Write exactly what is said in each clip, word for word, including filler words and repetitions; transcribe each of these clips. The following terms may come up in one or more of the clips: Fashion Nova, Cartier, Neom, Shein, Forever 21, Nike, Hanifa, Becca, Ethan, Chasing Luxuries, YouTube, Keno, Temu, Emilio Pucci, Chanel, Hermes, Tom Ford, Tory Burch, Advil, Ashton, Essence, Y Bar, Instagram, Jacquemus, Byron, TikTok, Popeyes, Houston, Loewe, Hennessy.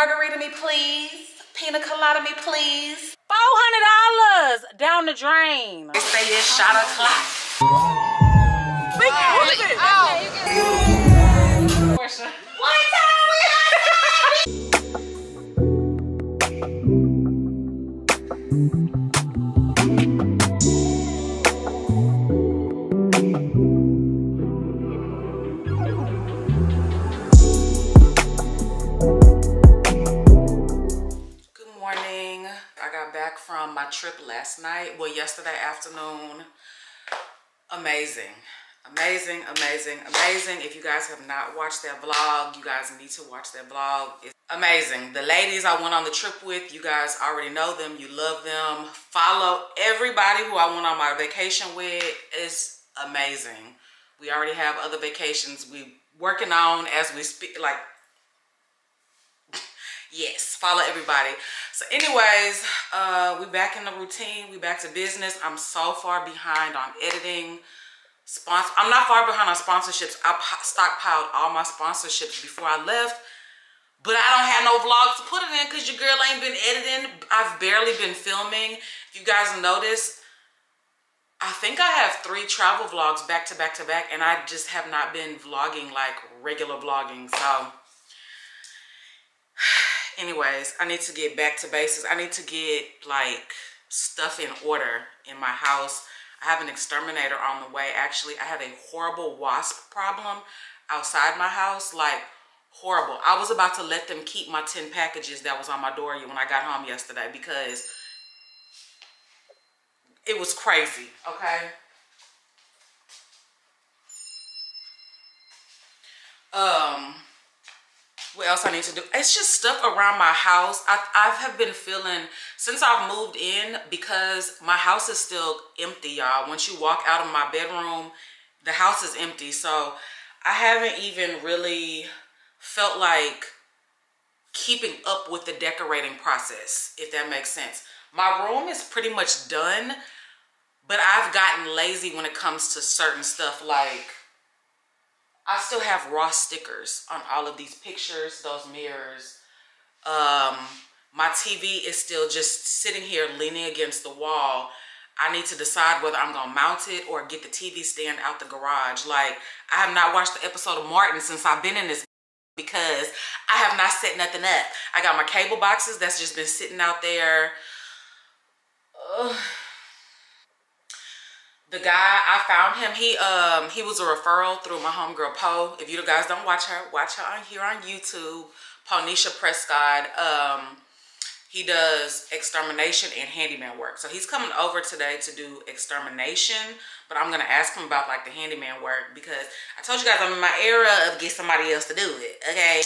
Margarita me please. Pina colada me please. four hundred dollars down the drain. They say it's shot o'clock. Oh. Big oh. Oh. Portia. One time we got from my trip last night, well yesterday afternoon. Amazing, amazing, amazing, amazing. If you guys have not watched that vlog, you guys need to watch that vlog. It's amazing. The ladies I went on the trip with, you guys already know them, you love them. Follow everybody who I went on my vacation with. It's amazing. We already have other vacations we working on as we speak, like yes, follow everybody. So anyways, uh we back in the routine, we back to business. I'm so far behind on editing sponsor. I'm not far behind on sponsorships. I stockpiled all my sponsorships before I left, but I don't have no vlogs to put it in because your girl ain't been editing. I've barely been filming. If you guys notice, I think I have three travel vlogs back to back to back, and I just have not been vlogging like regular vlogging. So anyways, I need to get back to basics. I need to get like stuff in order in my house. I have an exterminator on the way. Actually, I have a horrible wasp problem outside my house, like horrible. I was about to let them keep my ten packages that was on my door when I got home yesterday because it was crazy, okay? Um... What else I need to do? It's just stuff around my house. I, I have been feeling, since I've moved in, because my house is still empty, y'all. Once you walk out of my bedroom, the house is empty. So I haven't even really felt like keeping up with the decorating process, if that makes sense. My room is pretty much done, but I've gotten lazy when it comes to certain stuff like, I still have raw stickers on all of these pictures, those mirrors. Um, my T V is still just sitting here leaning against the wall. I need to decide whether I'm gonna mount it or get the T V stand out the garage. Like, I have not watched the episode of Martin since I've been in this because I have not set nothing up. I got my cable boxes that's just been sitting out there. Ugh. The guy, I found him, he um he was a referral through my homegirl Po. If you guys don't watch her, watch her on here on YouTube, Ponisha Prescott. Um, he does extermination and handyman work. So he's coming over today to do extermination, but I'm gonna ask him about like the handyman work because I told you guys I'm in my era of get somebody else to do it, okay?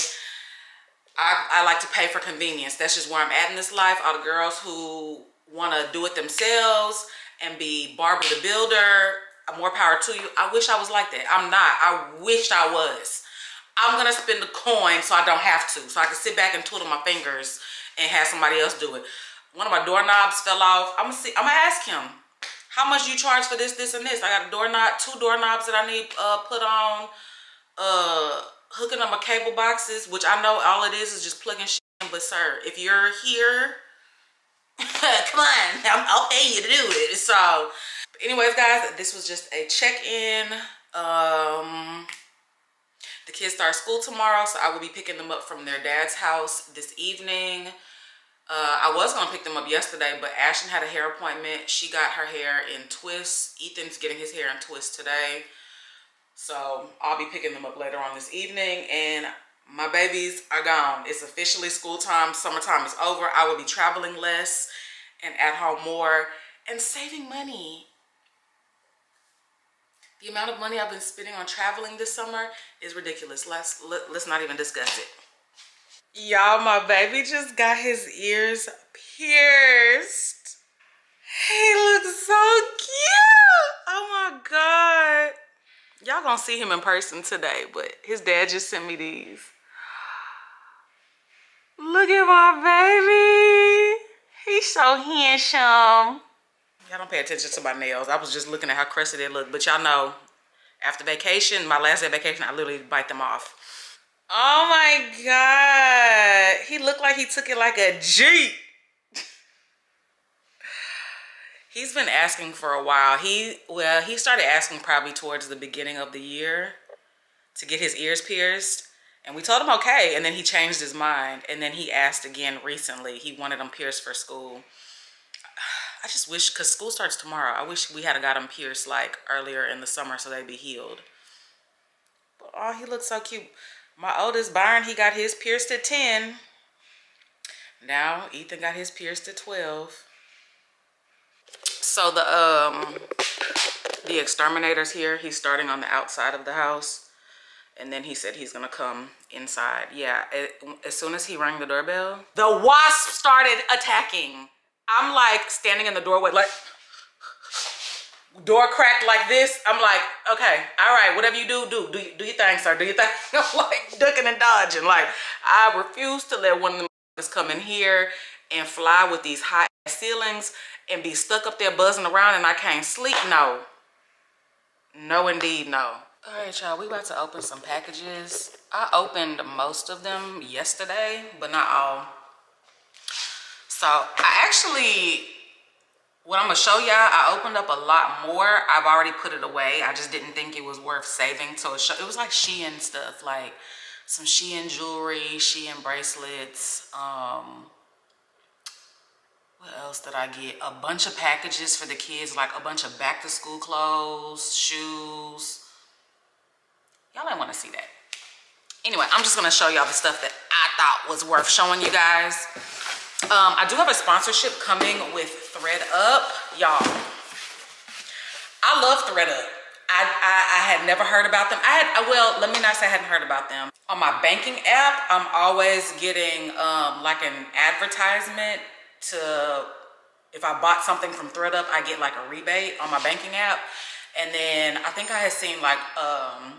I, I like to pay for convenience. That's just where I'm at in this life. All the girls who wanna do it themselves and be Barbara the Builder, more power to you. I wish I was like that. I'm not. I wish I was. I'm gonna spend the coin so I don't have to, so I can sit back and twiddle my fingers and have somebody else do it. One of my doorknobs fell off. I'm gonna see. I'm gonna ask him how much you charge for this, this, and this. I got a doorknob, two doorknobs that I need uh, put on, uh, hooking up my cable boxes, which I know all it is is just plugging shit in. But sir, if you're here. Come on, I'll pay you to do it. So anyways guys, this was just a check-in. Um the kids start school tomorrow, so I will be picking them up from their dad's house this evening. uh I was gonna pick them up yesterday, but Ashton had a hair appointment. She got her hair in twists. Ethan's getting his hair in twists today, so I'll be picking them up later on this evening. And my babies are gone. It's officially school time. Summertime is over. I will be traveling less and at home more and saving money. The amount of money I've been spending on traveling this summer is ridiculous. Let's, let, let's not even discuss it. Y'all, my baby just got his ears pierced. He looks so cute. Oh my God. Y'all gonna see him in person today, but his dad just sent me these. Look at my baby. He's so handsome. Y'all don't pay attention to my nails. I was just looking at how crusty they look, but y'all know, after vacation, my last day of vacation, I literally bite them off. Oh my God. He looked like he took it like a G. He's been asking for a while. He, well, he started asking probably towards the beginning of the year to get his ears pierced. And we told him okay, and then he changed his mind. And then he asked again recently. He wanted them pierced for school. I just wish, because school starts tomorrow, I wish we had got them pierced like earlier in the summer so they'd be healed. But oh, he looks so cute. My oldest, Byron, he got his pierced at ten. Now Ethan got his pierced at twelve. So the um the exterminator's here. He's starting on the outside of the house. And then he said he's gonna come inside. Yeah, it, as soon as he rang the doorbell, the wasp started attacking. I'm like standing in the doorway, like door cracked like this. I'm like, okay, all right, whatever you do, do, do, do your thing, sir, do your thing. I'm like ducking and dodging. Like I refuse to let one of them come in here and fly with these high ceilings and be stuck up there buzzing around and I can't sleep. No, no, indeed, no. All right, y'all, we about to open some packages. I opened most of them yesterday, but not all. So I actually, what I'm gonna show y'all, I opened up a lot more. I've already put it away. I just didn't think it was worth saving. So it was like Shein stuff, like some Shein jewelry, Shein bracelets. Um, what else did I get? A bunch of packages for the kids, like a bunch of back to school clothes, shoes. Y'all ain't want to see that. Anyway, I'm just going to show y'all the stuff that I thought was worth showing you guys. Um, I do have a sponsorship coming with ThredUp. Y'all, I love ThredUp. I, I, I had never heard about them. I had, well, let me not say I hadn't heard about them. On my banking app, I'm always getting um, like an advertisement to, if I bought something from ThredUp, I get like a rebate on my banking app. And then I think I had seen like, um,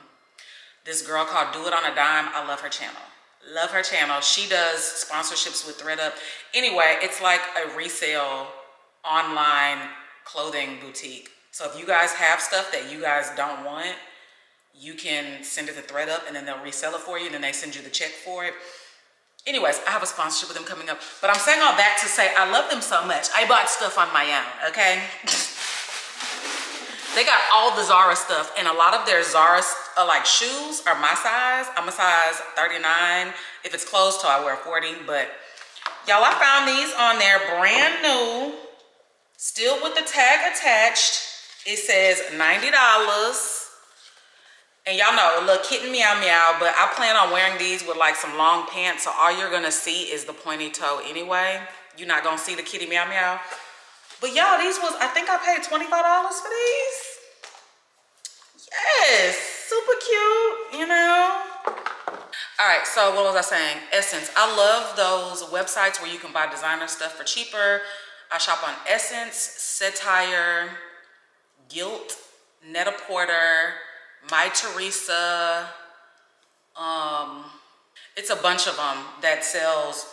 this girl called Do It On A Dime. I love her channel. Love her channel. She does sponsorships with ThredUp. Anyway, it's like a resale online clothing boutique. So if you guys have stuff that you guys don't want, you can send it to ThredUp and then they'll resell it for you and then they send you the check for it. Anyways, I have a sponsorship with them coming up. But I'm saying all that to say I love them so much. I bought stuff on my own, okay? They got all the Zara stuff and a lot of their Zara uh, like shoes are my size. I'm a size thirty-nine. If it's closed till I wear forty, but y'all, I found these on there brand new, still with the tag attached. It says ninety dollars. And y'all know, a little kitten meow meow, but I plan on wearing these with like some long pants. So all you're gonna see is the pointy toe anyway. You're not gonna see the kitty meow meow. But y'all, these was, I think I paid twenty-five dollars for these. Yes, super cute, you know? All right, so what was I saying? Essence, I love those websites where you can buy designer stuff for cheaper. I shop on Essence, Satire, Gilt, Net-a-Porter, Mytheresa. Um, it's a bunch of them that sells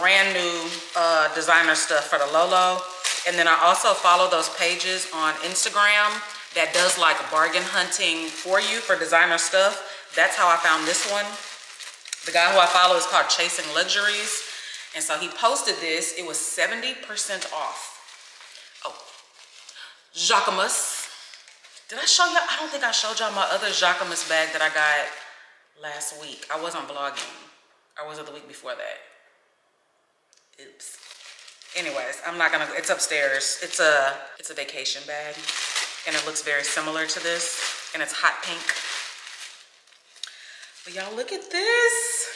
brand new uh, designer stuff for the Lolo. And then I also follow those pages on Instagram that does like bargain hunting for you for designer stuff. That's how I found this one. The guy who I follow is called Chasing Luxuries. And so he posted this, it was seventy percent off. Oh, Jacquemus. Did I show y'all? I don't think I showed y'all my other Jacquemus bag that I got last week. I wasn't vlogging, or was it the week before that? Oops. Anyways, I'm not gonna, it's upstairs. It's a, it's a vacation bag and it looks very similar to this and it's hot pink. But y'all look at this,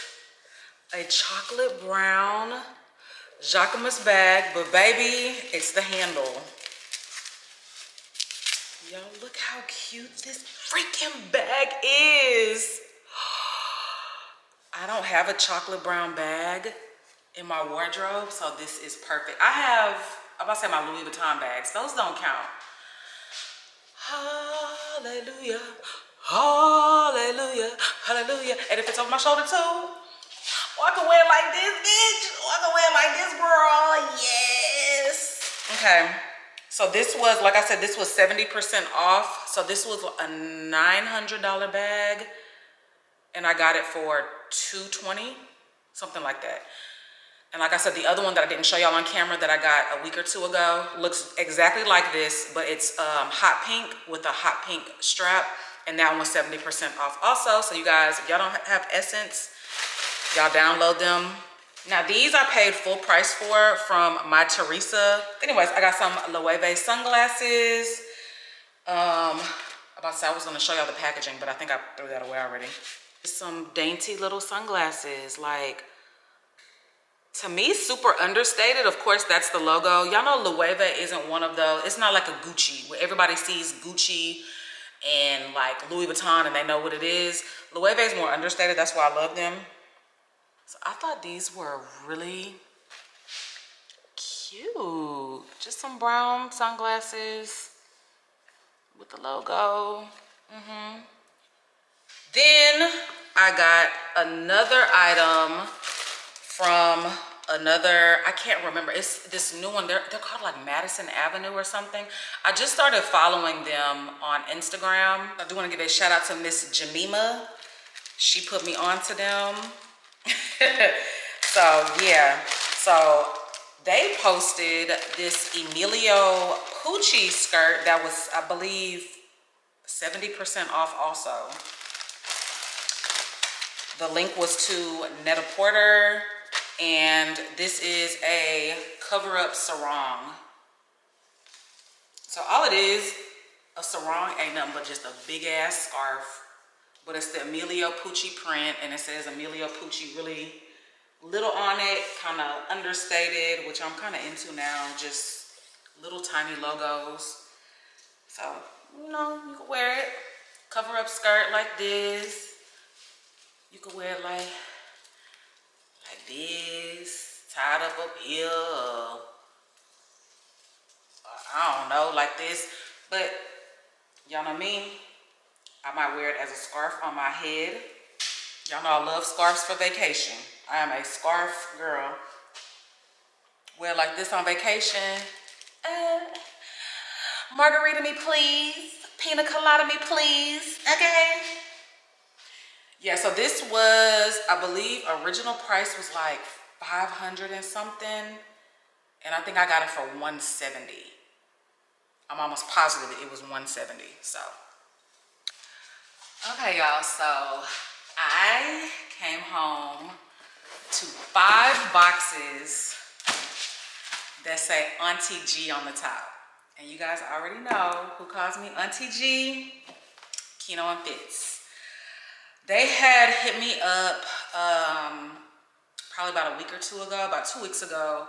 a chocolate brown Jacquemus bag, but baby, it's the handle. Y'all look how cute this freaking bag is. I don't have a chocolate brown bag in my wardrobe, so this is perfect. I have, I'm about to say my Louis Vuitton bags. Those don't count. Hallelujah, hallelujah, hallelujah. And if it's over my shoulder too, oh, I can wear it like this, bitch. Oh, I can wear it like this, girl, yes. Okay, so this was, like I said, this was seventy percent off. So this was a nine hundred dollar bag. and I got it for two twenty, something like that. And like I said, the other one that I didn't show y'all on camera that I got a week or two ago looks exactly like this, but it's um, hot pink with a hot pink strap, and that one was seventy percent off also. So you guys, if y'all don't have Essence, y'all download them. Now these I paid full price for from Mytheresa. Anyways, I got some Loewe sunglasses. Um, about to say I was gonna show y'all the packaging, but I think I threw that away already. Some dainty little sunglasses, like, to me, super understated. Of course, that's the logo. Y'all know Loewe isn't one of those. It's not like a Gucci, where everybody sees Gucci and like Louis Vuitton and they know what it is. Loewe is more understated. That's why I love them. So I thought these were really cute. Just some brown sunglasses with the logo. Mm-hmm. Then I got another item from another, I can't remember, it's this new one, they're, they're called like Madison Avenue or something. I just started following them on Instagram. I do want to give a shout out to Miss Jemima. She put me on to them. So yeah, so they posted this Emilio Pucci skirt that was, I believe, seventy percent off also. The link was to Net-a-Porter. And this is a cover-up sarong. So all it is, a sarong ain't nothing but just a big-ass scarf. But it's the Emilio Pucci print, and it says Emilio Pucci really little on it, kind of understated, which I'm kind of into now, just little tiny logos. So, you know, you can wear it. Cover-up skirt like this. You can wear it like... like this, tied up up here, I don't know, like this. But y'all know me, I might wear it as a scarf on my head. Y'all know I love scarves for vacation. I am a scarf girl. Wear it like this on vacation. Uh, margarita me please, pina colada me please, okay? Yeah, so this was, I believe, original price was like five hundred and something. And I think I got it for one seventy. I'm almost positive it was one seventy, so. Okay, y'all, so I came home to five boxes that say Auntie G on the top. And you guys already know who calls me Auntie G, Keno and Fitz. They had hit me up um, probably about a week or two ago, about two weeks ago,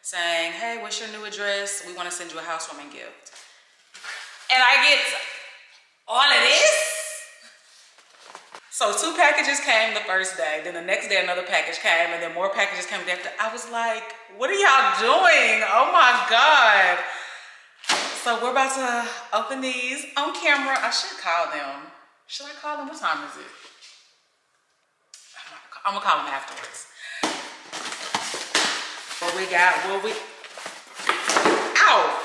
saying, hey, what's your new address? We want to send you a housewarming gift. And I get all of this? So two packages came the first day, then the next day another package came, and then more packages came after. I was like, what are y'all doing? Oh my God. So we're about to open these on camera. I should call them. Should I call them? What time is it? I'm gonna call them afterwards. What we got, what we, ow!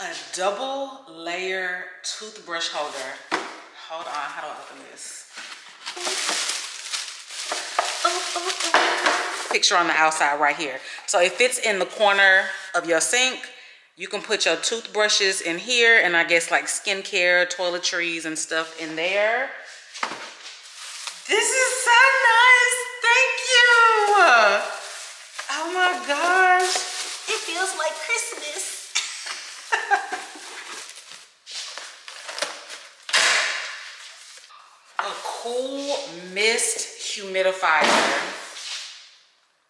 A double layer toothbrush holder. Hold on, how do I open this? Picture on the outside right here. So it fits in the corner of your sink. You can put your toothbrushes in here and I guess like skincare, toiletries and stuff in there. This is so nice, thank you. Oh my gosh. It feels like Christmas. A cool mist humidifier.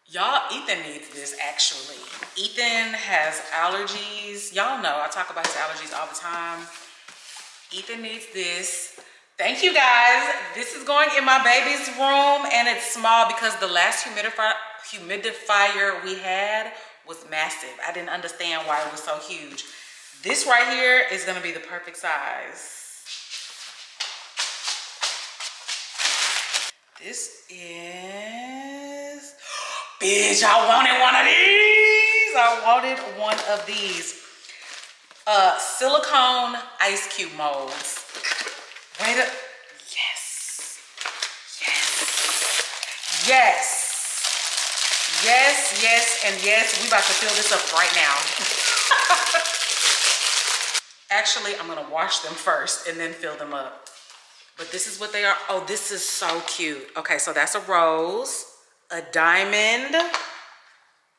Y'all, Ethan needs this actually. Ethan has allergies. Y'all know I talk about his allergies all the time. Ethan needs this. Thank you guys. This is going in my baby's room and it's small because the last humidifier humidifier we had was massive. I didn't understand why it was so huge. This right here is gonna be the perfect size. This is, bitch, I wanted one of these. I wanted one of these. Uh, silicone ice cube molds. Wait up. Yes. Yes. Yes. Yes, yes, and yes. We about to fill this up right now. Actually, I'm gonna wash them first and then fill them up. But this is what they are. Oh, this is so cute. Okay, so that's a rose, a diamond.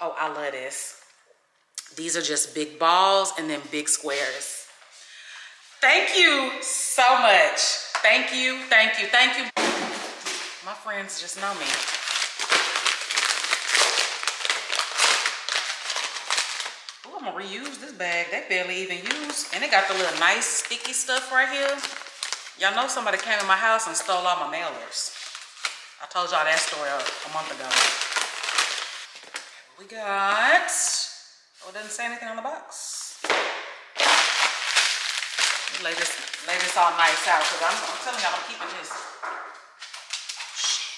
Oh, I love this. These are just big balls and then big squares. Thank you so much. Thank you, thank you, thank you. My friends just know me. I'm gonna reuse this bag. They barely even used. And it got the little nice sticky stuff right here. Y'all know somebody came to my house and stole all my mailers. I told y'all that story a month ago. We got, oh, it doesn't say anything on the box. Let me lay this, lay this all nice out because I'm, I'm telling y'all I'm keeping this. Oh, shit.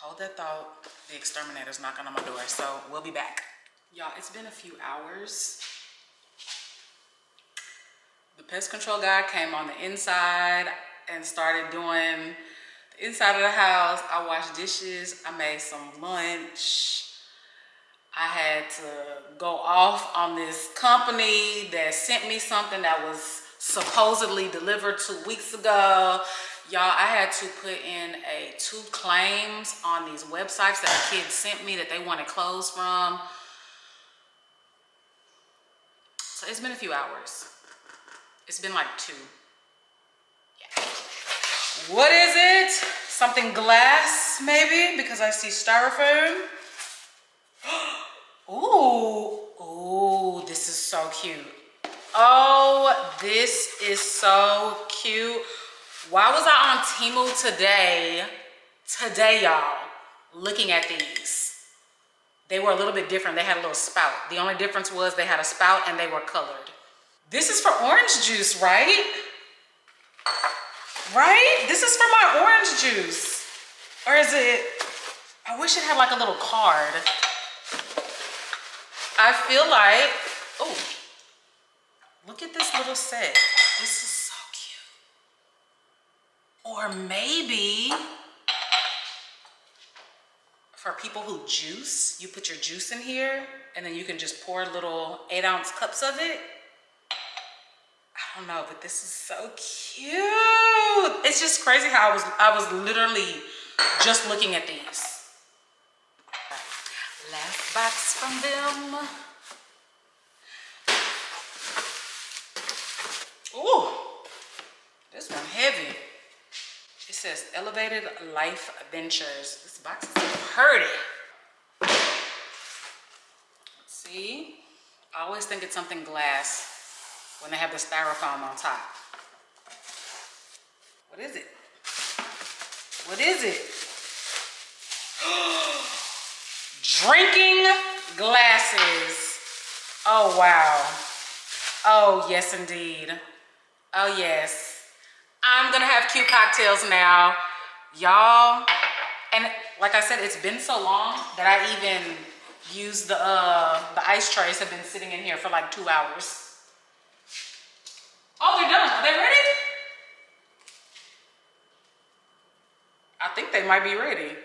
Hold that thought. The exterminator's knocking on my door, so we'll be back. Y'all, it's been a few hours. The pest control guy came on the inside and started doing the inside of the house. I washed dishes. I made some lunch. I had to go off on this company that sent me something that was supposedly delivered two weeks ago. Y'all, I had to put in a two claims on these websites that the kids sent me that they wanted clothes from. So it's been a few hours. It's been like two. Yeah. What is it? Something glass, maybe? Because I see styrofoam. Ooh, ooh, this is so cute. Oh, this is so cute. Why was I on Temu today? Today, y'all, looking at these. They were a little bit different. They had a little spout. The only difference was they had a spout and they were colored. This is for orange juice, right? Right? This is for my orange juice. Or is it, I wish it had like a little card. I feel like, oh, look at this little set. This is so cute. Or maybe, for people who juice, you put your juice in here and then you can just pour little eight ounce cups of it. I don't know, but this is so cute. It's just crazy how I was, I was literally just looking at these. Last box from them. Ooh, this one heavy. It says Elevated Life Ventures. This box is pretty. Let's see. I always think it's something glass when they have the styrofoam on top. What is it? What is it? Drinking glasses. Oh, wow. Oh, yes, indeed. Oh, yes. I'm gonna have cute cocktails now, y'all. And like I said, it's been so long that I even used the uh, the ice trays have been sitting in here for like two hours. Oh, they're done. Are they ready? I think they might be ready.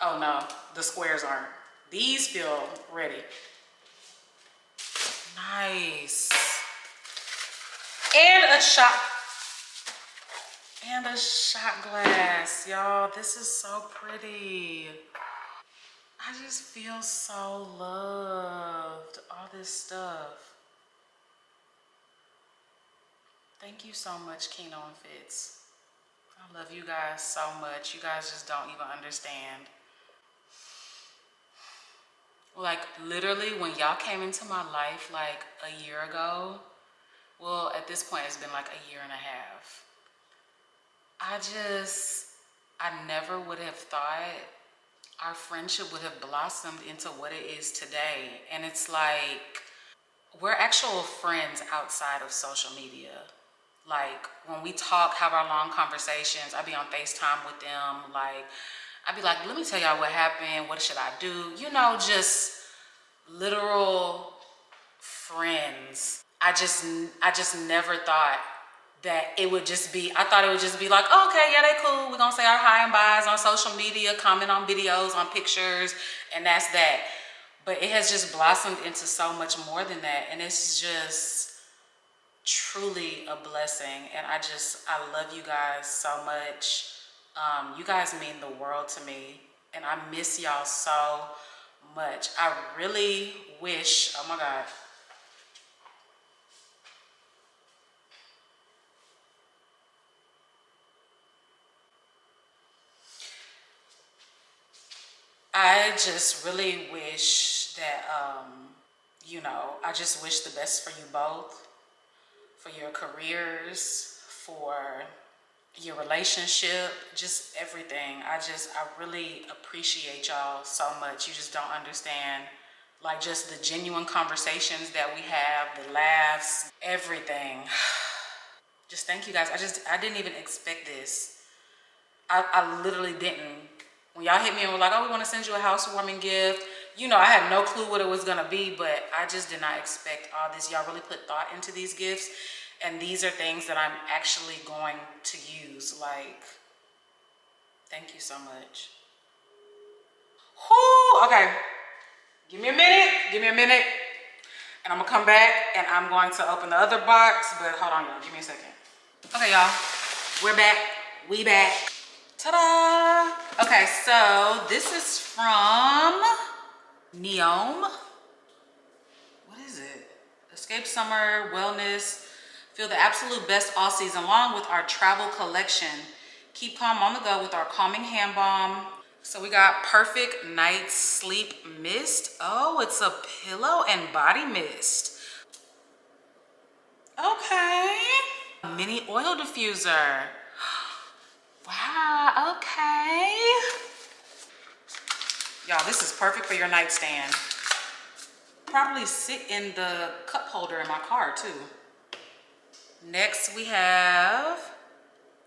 Oh no, the squares aren't. These feel ready. Nice. And a shot. And a shot glass, y'all. This is so pretty. I just feel so loved, all this stuff. Thank you so much, Keno and Fitz. I love you guys so much. You guys just don't even understand. Like literally when y'all came into my life like a year ago, well, at this point it's been like a year and a half. I just, I never would have thought our friendship would have blossomed into what it is today. And it's like, we're actual friends outside of social media. Like when we talk, have our long conversations, I'd be on FaceTime with them. Like, I'd be like, let me tell y'all what happened. What should I do? You know, just literal friends. I just, I just never thought that it would just be, I thought it would just be like, oh, okay, yeah, they cool. We're gonna say our high and buys on social media, comment on videos, on pictures, and that's that. But it has just blossomed into so much more than that. And it's just truly a blessing. And I just, I love you guys so much. Um, you guys mean the world to me. And I miss y'all so much. I really wish, oh my God. I just really wish that, um, you know, I just wish the best for you both, for your careers, for your relationship, just everything. I just, I really appreciate y'all so much. You just don't understand, like, just the genuine conversations that we have, the laughs, everything. Just thank you guys. I just, I didn't even expect this. I, I literally didn't. When y'all hit me and were like, oh, we want to send you a housewarming gift, you know, I had no clue what it was going to be, but I just did not expect all this. Y'all really put thought into these gifts, and these are things that I'm actually going to use. Like, thank you so much. Whoo, okay. Give me a minute. Give me a minute. And I'm going to come back, and I'm going to open the other box, but hold on, y'all. Give me a second. Okay, y'all. We're back. We back. Ta-da! Okay, so this is from Neom. What is it? Escape summer, wellness, feel the absolute best all season long with our travel collection. Keep calm on the go with our calming hand balm. So we got perfect night sleep mist. Oh, it's a pillow and body mist. Okay. Mini oil diffuser. Wow, okay. Y'all, this is perfect for your nightstand. Probably sit in the cup holder in my car too. Next we have,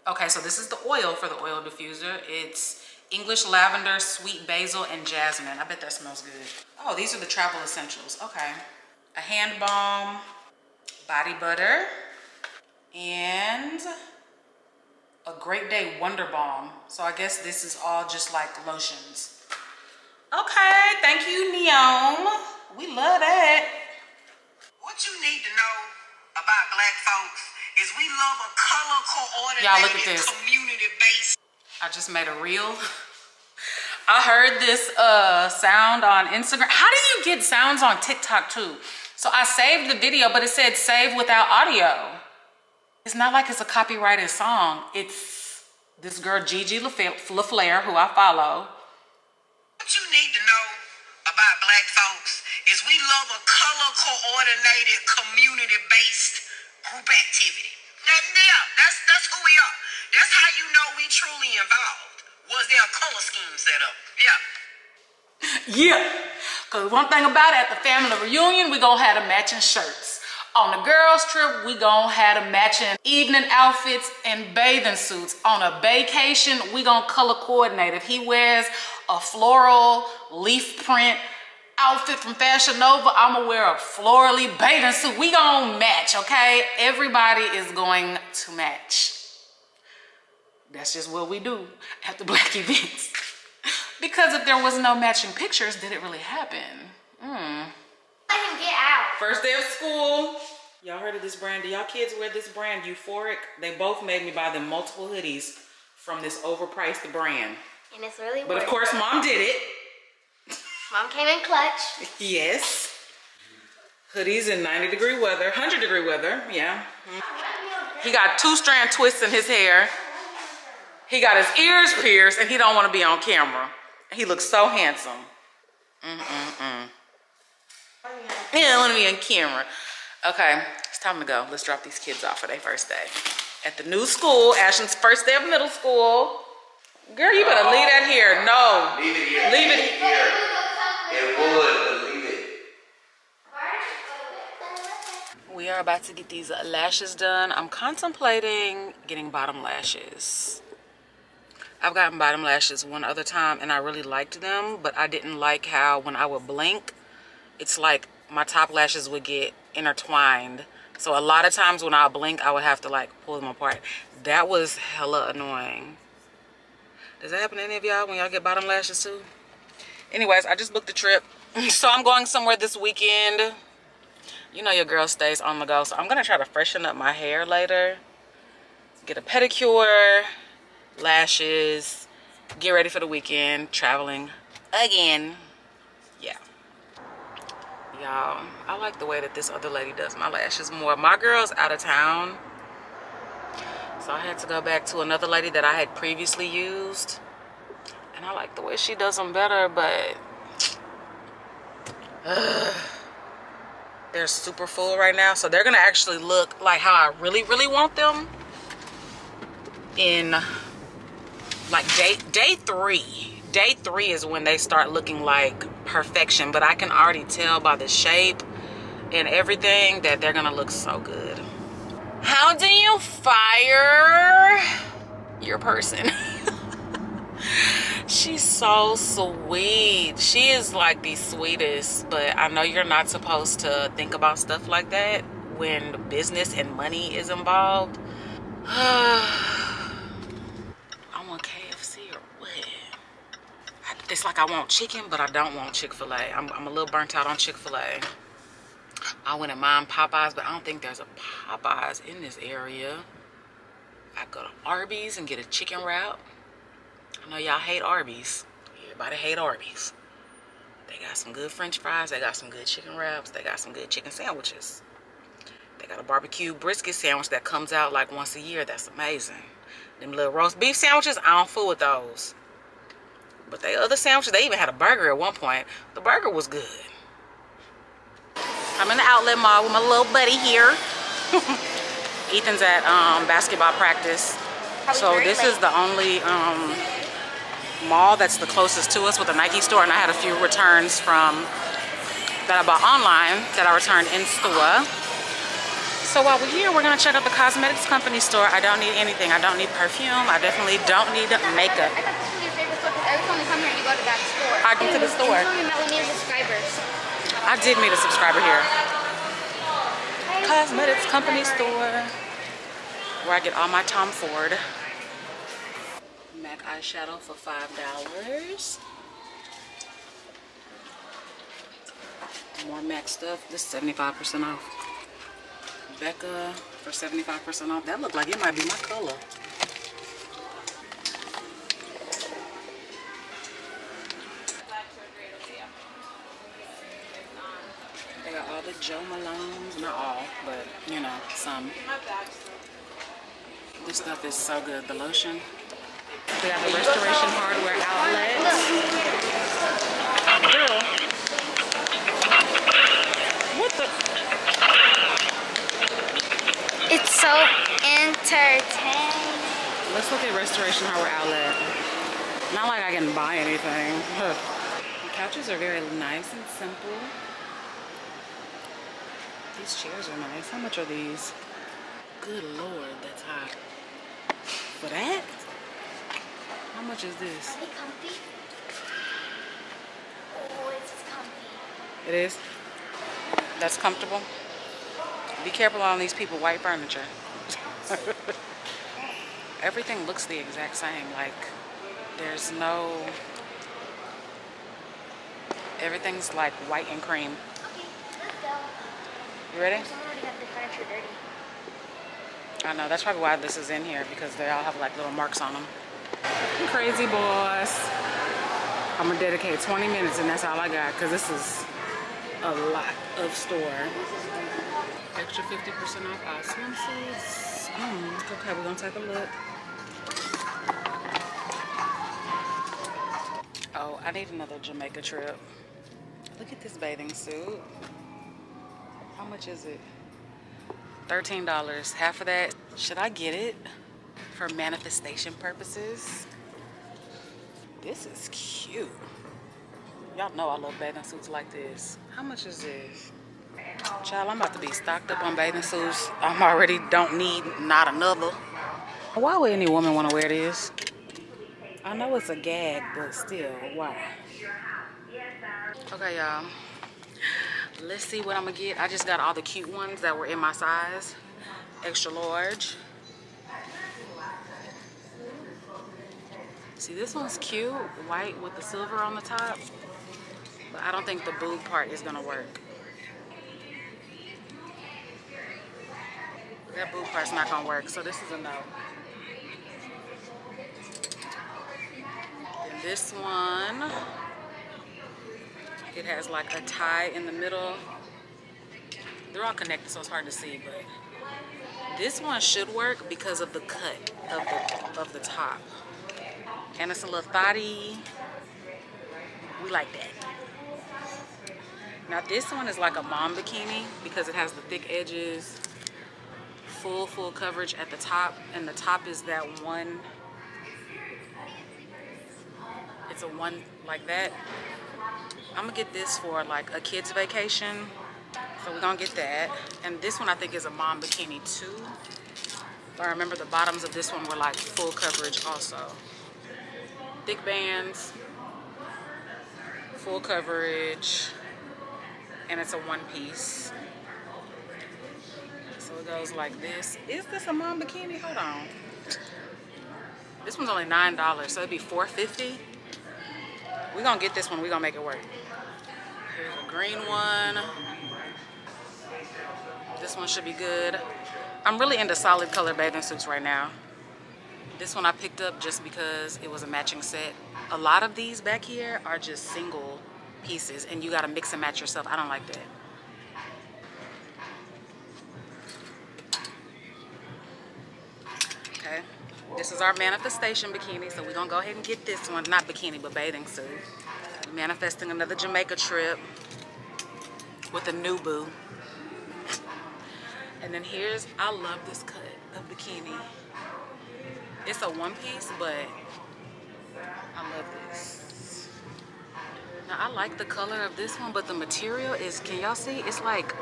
okay, so this is the oil for the oil diffuser. It's English lavender, sweet basil, and jasmine. I bet that smells good. Oh, these are the travel essentials, okay. A hand balm, body butter, and a Great Day Wonder Balm. So I guess this is all just like lotions. Okay, thank you, Neom. We love that. What you need to know about black folks is we love a color coordinated community base. I just made a reel. I heard this uh, sound on Instagram. How do you get sounds on TikTok too? So I saved the video, but it said save without audio. It's not like it's a copyrighted song. It's this girl, Gigi LaFleur, who I follow. What you need to know about black folks is we love a color-coordinated, community-based group activity. That's, that's, that's who we are. That's how you know we truly involved. Was there a color scheme set up? Yeah. Yeah. Because one thing about it, at the family reunion, we gonna have the matching shirts. On the girls' trip, we gonna have a matching evening outfits and bathing suits. On a vacation, we gonna color coordinate. If he wears a floral leaf print outfit from Fashion Nova, I'ma wear a florally bathing suit. We gonna match, okay? Everybody is going to match. That's just what we do at the black events. Because if there was no matching pictures, did it really happen? Hmm. Get out. First day of school. Y'all heard of this brand? Do y'all kids wear this brand, Euphoric? They both made me buy them multiple hoodies from this overpriced brand. And it's really But worth of course, it. Mom did it. Mom came in clutch. Yes. Hoodies in ninety degree weather, one hundred degree weather, yeah. He got two strand twists in his hair. He got his ears pierced and he don't want to be on camera. He looks so handsome. Mm-mm-mm. Yeah, I want to be on camera. Okay, it's time to go. Let's drop these kids off for their first day at the new school. Ashton's first day of middle school. Girl, you better oh, leave that here. No, leave it here. Leave it here. It would, leave it. We are about to get these lashes done. I'm contemplating getting bottom lashes. I've gotten bottom lashes one other time, and I really liked them, but I didn't like how when I would blink, it's like my top lashes would get intertwined. So a lot of times when I blink, I would have to like pull them apart. That was hella annoying. Does that happen to any of y'all when y'all get bottom lashes too? Anyways, I just booked the trip. So I'm going somewhere this weekend. You know your girl stays on the go. So I'm going to try to freshen up my hair later. Get a pedicure, lashes, get ready for the weekend, traveling again. Yeah. Y'all, I like the way that this other lady does my lashes more. My girl's out of town. So I had to go back to another lady that I had previously used. And I like the way she does them better, but uh, they're super full right now. So they're going to actually look like how I really, really want them in like day, day three. Day three is when they start looking like perfection. But I can already tell by the shape and everything that they're going to look so good. How do you fire your person? She's so sweet. She is like the sweetest, but I know you're not supposed to think about stuff like that when business and money is involved. I want K F C or what? It's like I want chicken, but I don't want Chick-fil-A. I'm, I'm a little burnt out on Chick-fil-A. I wouldn't mind Popeyes, but I don't think there's a Popeyes in this area. I go to Arby's and get a chicken wrap. I know y'all hate Arby's. Everybody hate Arby's. They got some good French fries. They got some good chicken wraps. They got some good chicken sandwiches. They got a barbecue brisket sandwich that comes out like once a year. That's amazing. Them little roast beef sandwiches, I don't fool with those. But they other sandwiches, they even had a burger at one point. The burger was good. I'm in the outlet mall with my little buddy here. Ethan's at um, basketball practice. Probably so this late. Is the only um, mall that's the closest to us with a Nike store. And I had a few returns from that I bought online that I returned in store. So while we're here, we're going to check out the cosmetics company store. I don't need anything. I don't need perfume. I definitely don't need makeup. I got this from your favorite store because every time you come here, you go to that store. I go to the store. I did meet a subscriber here. Cosmetics company store. Where I get all my Tom Ford. MAC eyeshadow for five dollars. More MAC stuff. This is seventy-five percent off. Becca for seventy-five percent off. That looked like it might be my color. Joe Malone's, not all, but you know, some. This stuff is so good. The lotion. We got the Restoration Hardware outlet. Girl. What the? It's so entertaining. Let's look at Restoration Hardware outlet. Not like I can buy anything. The couches are very nice and simple. These chairs are nice. How much are these? Good Lord, that's hot. For that? How much is this? Are they comfy? Oh, it's comfy. It is? That's comfortable? Be careful on these people, white furniture. Everything looks the exact same. Like, there's no... Everything's like white and cream. Okay, let's go. You ready? Someone already got the furniture dirty. I know, that's probably why this is in here, because they all have like little marks on them. Crazy boss. I'm gonna dedicate twenty minutes and that's all I got, because this is a lot of store. Extra fifty percent off our swimsuits. Mm, okay, we're gonna take a look. Oh, I need another Jamaica trip. Look at this bathing suit. How much is it? thirteen dollars. Half of that. Should I get it for manifestation purposes? This is cute. Y'all know I love bathing suits like this. How much is this? Child, I'm about to be stocked up on bathing suits. I'm already don't need not another. Why would any woman want to wear this? I know it's a gag, but still, why? Okay, y'all. Let's see what I'm gonna get. I just got all the cute ones that were in my size, extra large. See, this one's cute, white with the silver on the top, but I don't think the blue part is gonna work. That blue part's not gonna work, so this is a no. And this one, it has like a tie in the middle. They're all connected, so it's hard to see, but this one should work because of the cut of the, of the top. And it's a little thotty. We like that. Now this one is like a mom bikini because it has the thick edges, full, full coverage at the top, and the top is that one, it's a one like that. I'm gonna get this for like a kid's vacation, so we're gonna get that. And this one I think is a mom bikini too. But I remember the bottoms of this one were like full coverage also. Thick bands, full coverage, and it's a one piece. So it goes like this. Is this a mom bikini? Hold on. This one's only nine dollars, so it'd be four fifty. We're gonna get this one, we're gonna make it work. Here's a green one. This one should be good. I'm really into solid color bathing suits right now. This one I picked up just because it was a matching set. A lot of these back here are just single pieces and you gotta mix and match yourself. I don't like that. Okay, this is our manifestation bikini, so we're gonna go ahead and get this one. Not bikini, but bathing suit. Manifesting another Jamaica trip with a new boo. And then here's, I love this cut of bikini. It's a one piece, but I love this. Now I like the color of this one, but the material is, can y'all see? It's like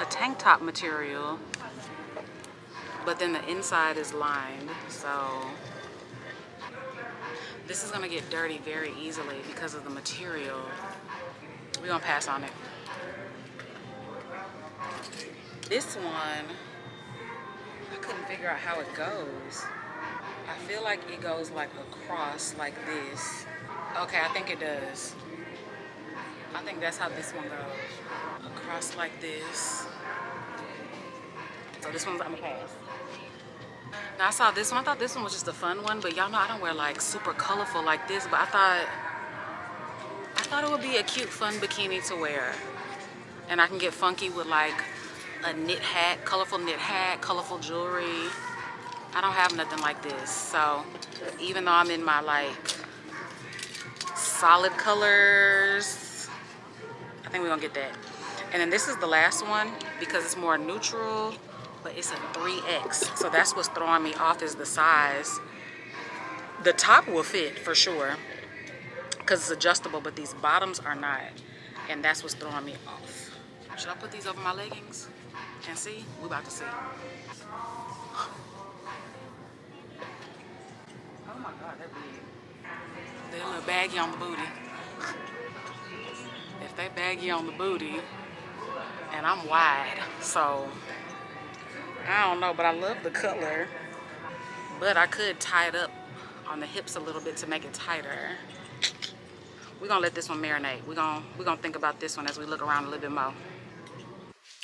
a tank top material, but then the inside is lined. So this is gonna get dirty very easily because of the material. We're gonna pass on it. This one, I couldn't figure out how it goes. I feel like it goes like across like this. Okay, I think it does. I think that's how this one goes. Across like this. So this one's, I'm gonna pass. Now I saw this one, I thought this one was just a fun one, but y'all know I don't wear like super colorful like this, but I thought, I thought it would be a cute fun bikini to wear. And I can get funky with like a knit hat, colorful knit hat, colorful jewelry. I don't have nothing like this, so even though I'm in my like solid colors, I think we're gonna get that. And then this is the last one because it's more neutral, but it's a three X, so that's what's throwing me off is the size. The top will fit for sure because it's adjustable, but these bottoms are not, and that's what's throwing me off. Should I put these over my leggings and see? We're about to see. Oh my God, they're big. They're a little baggy on the booty. If they baggy on the booty, and I'm wide, so I don't know, but I love the color. But I could tie it up on the hips a little bit to make it tighter. We're gonna let this one marinate. We're gonna, we're gonna think about this one as we look around a little bit more.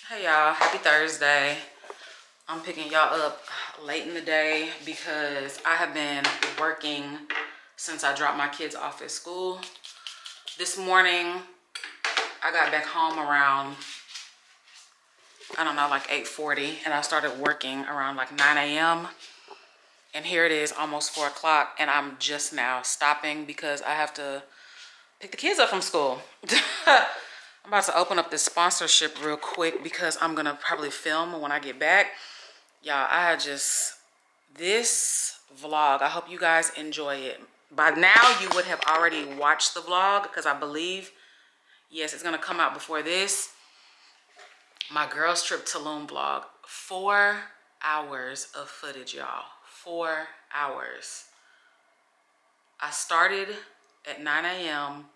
Hey y'all, happy Thursday. I'm picking y'all up late in the day because I have been working since I dropped my kids off at school. This morning, I got back home around, I don't know, like eight forty, and I started working around like nine A M And here it is, almost four o'clock, and I'm just now stopping because I have to pick the kids up from school. I'm about to open up this sponsorship real quick because I'm gonna probably film when I get back. Y'all, I just, this vlog, I hope you guys enjoy it. By now, you would have already watched the vlog because I believe, yes, it's gonna come out before this. My girls trip to Tulum vlog. Four hours of footage, y'all. Four hours. I started at nine A M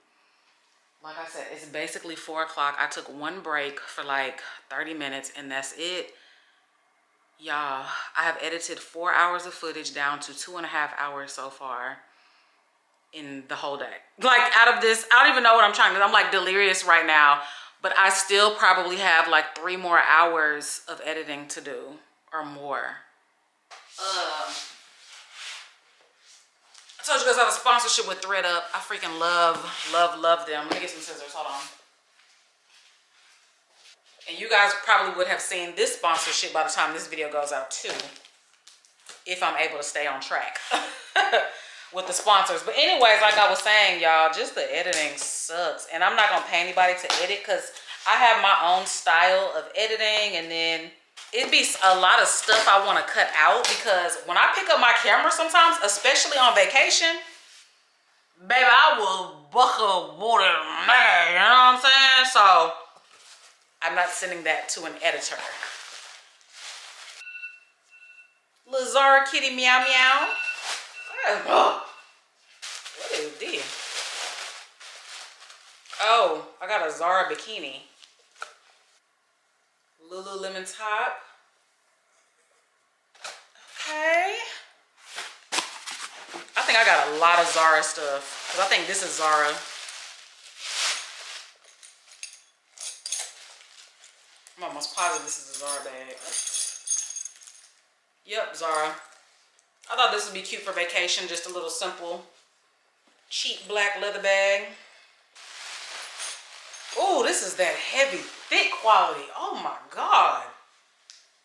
Like I said, it's basically four o'clock. I took one break for like thirty minutes and that's it. Y'all, I have edited four hours of footage down to two and a half hours so far in the whole day. Like out of this, I don't even know what I'm trying to do. I'm like delirious right now, but I still probably have like three more hours of editing to do or more. Uh, I told you guys I have a sponsorship with ThredUp. I freaking love, love, love them. Let me get some scissors, hold on. And you guys probably would have seen this sponsorship by the time this video goes out too, if I'm able to stay on track with the sponsors. But anyways, like I was saying, y'all, just the editing sucks. And I'm not gonna pay anybody to edit because I have my own style of editing, and then it'd be a lot of stuff I wanna cut out because when I pick up my camera sometimes, especially on vacation, baby, I will buckle water, man, you know what I'm saying? So, I'm not sending that to an editor. Little Zara kitty meow meow. What is this? Oh, I got a Zara bikini. Lululemon top. Okay. I think I got a lot of Zara stuff, because I think this is Zara. I'm almost positive this is a Zara bag. Yep, Zara. I thought this would be cute for vacation, just a little simple, cheap black leather bag. Oh, this is that heavy, thick quality. Oh my God.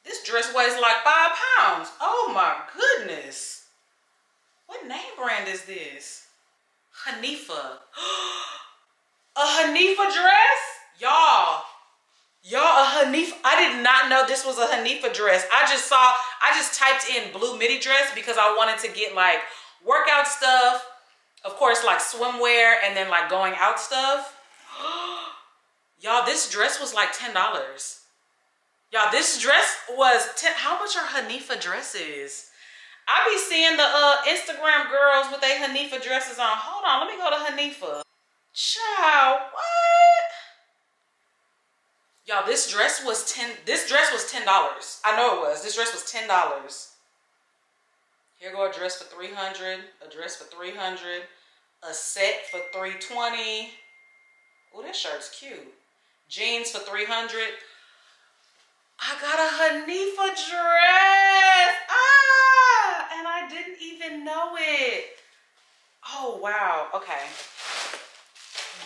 This dress weighs like five pounds. Oh my goodness. What name brand is this? Hanifa. A Hanifa dress? Y'all. Y'all, a Hanifa, I did not know this was a Hanifa dress. I just saw, I just typed in blue midi dress because I wanted to get like workout stuff, of course, like swimwear, and then like going out stuff. Y'all, this dress was like ten dollars. Y'all, this dress was ten, how much are Hanifa dresses? I be seeing the uh, Instagram girls with their Hanifa dresses on. Hold on, let me go to Hanifa. Child, what? Y'all, this dress was ten. This dress was ten dollars. I know it was. This dress was ten dollars. Here go a dress for three hundred. A dress for three hundred. A set for three twenty. Oh, that shirt's cute. Jeans for three hundred. I got a Hanifa dress. Ah, and I didn't even know it. Oh wow. Okay.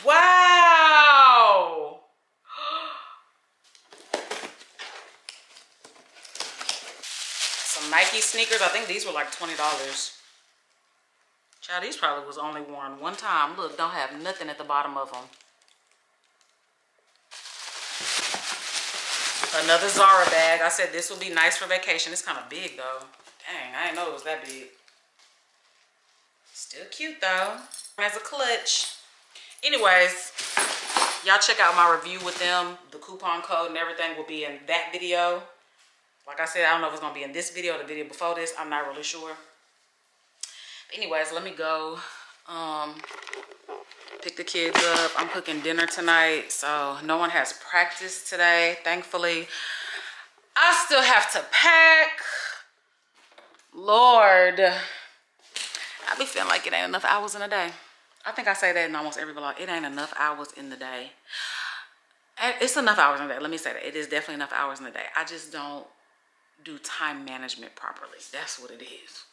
Wow. Nike sneakers, I think these were like twenty dollars. Child, these probably was only worn one time. Look, don't have nothing at the bottom of them. Another Zara bag. I said this will be nice for vacation. It's kind of big though. Dang, I didn't know it was that big. Still cute though. Has a clutch. Anyways, y'all check out my review with them. The coupon code and everything will be in that video. Like I said, I don't know if it's going to be in this video or the video before this. I'm not really sure. But anyways, let me go um, pick the kids up. I'm cooking dinner tonight, so no one has practice today, thankfully. I still have to pack. Lord. I be feeling like it ain't enough hours in a day. I think I say that in almost every vlog. It ain't enough hours in the day. It's enough hours in the day. Let me say that. It is definitely enough hours in the day. I just don't do time management properly. That's what it is.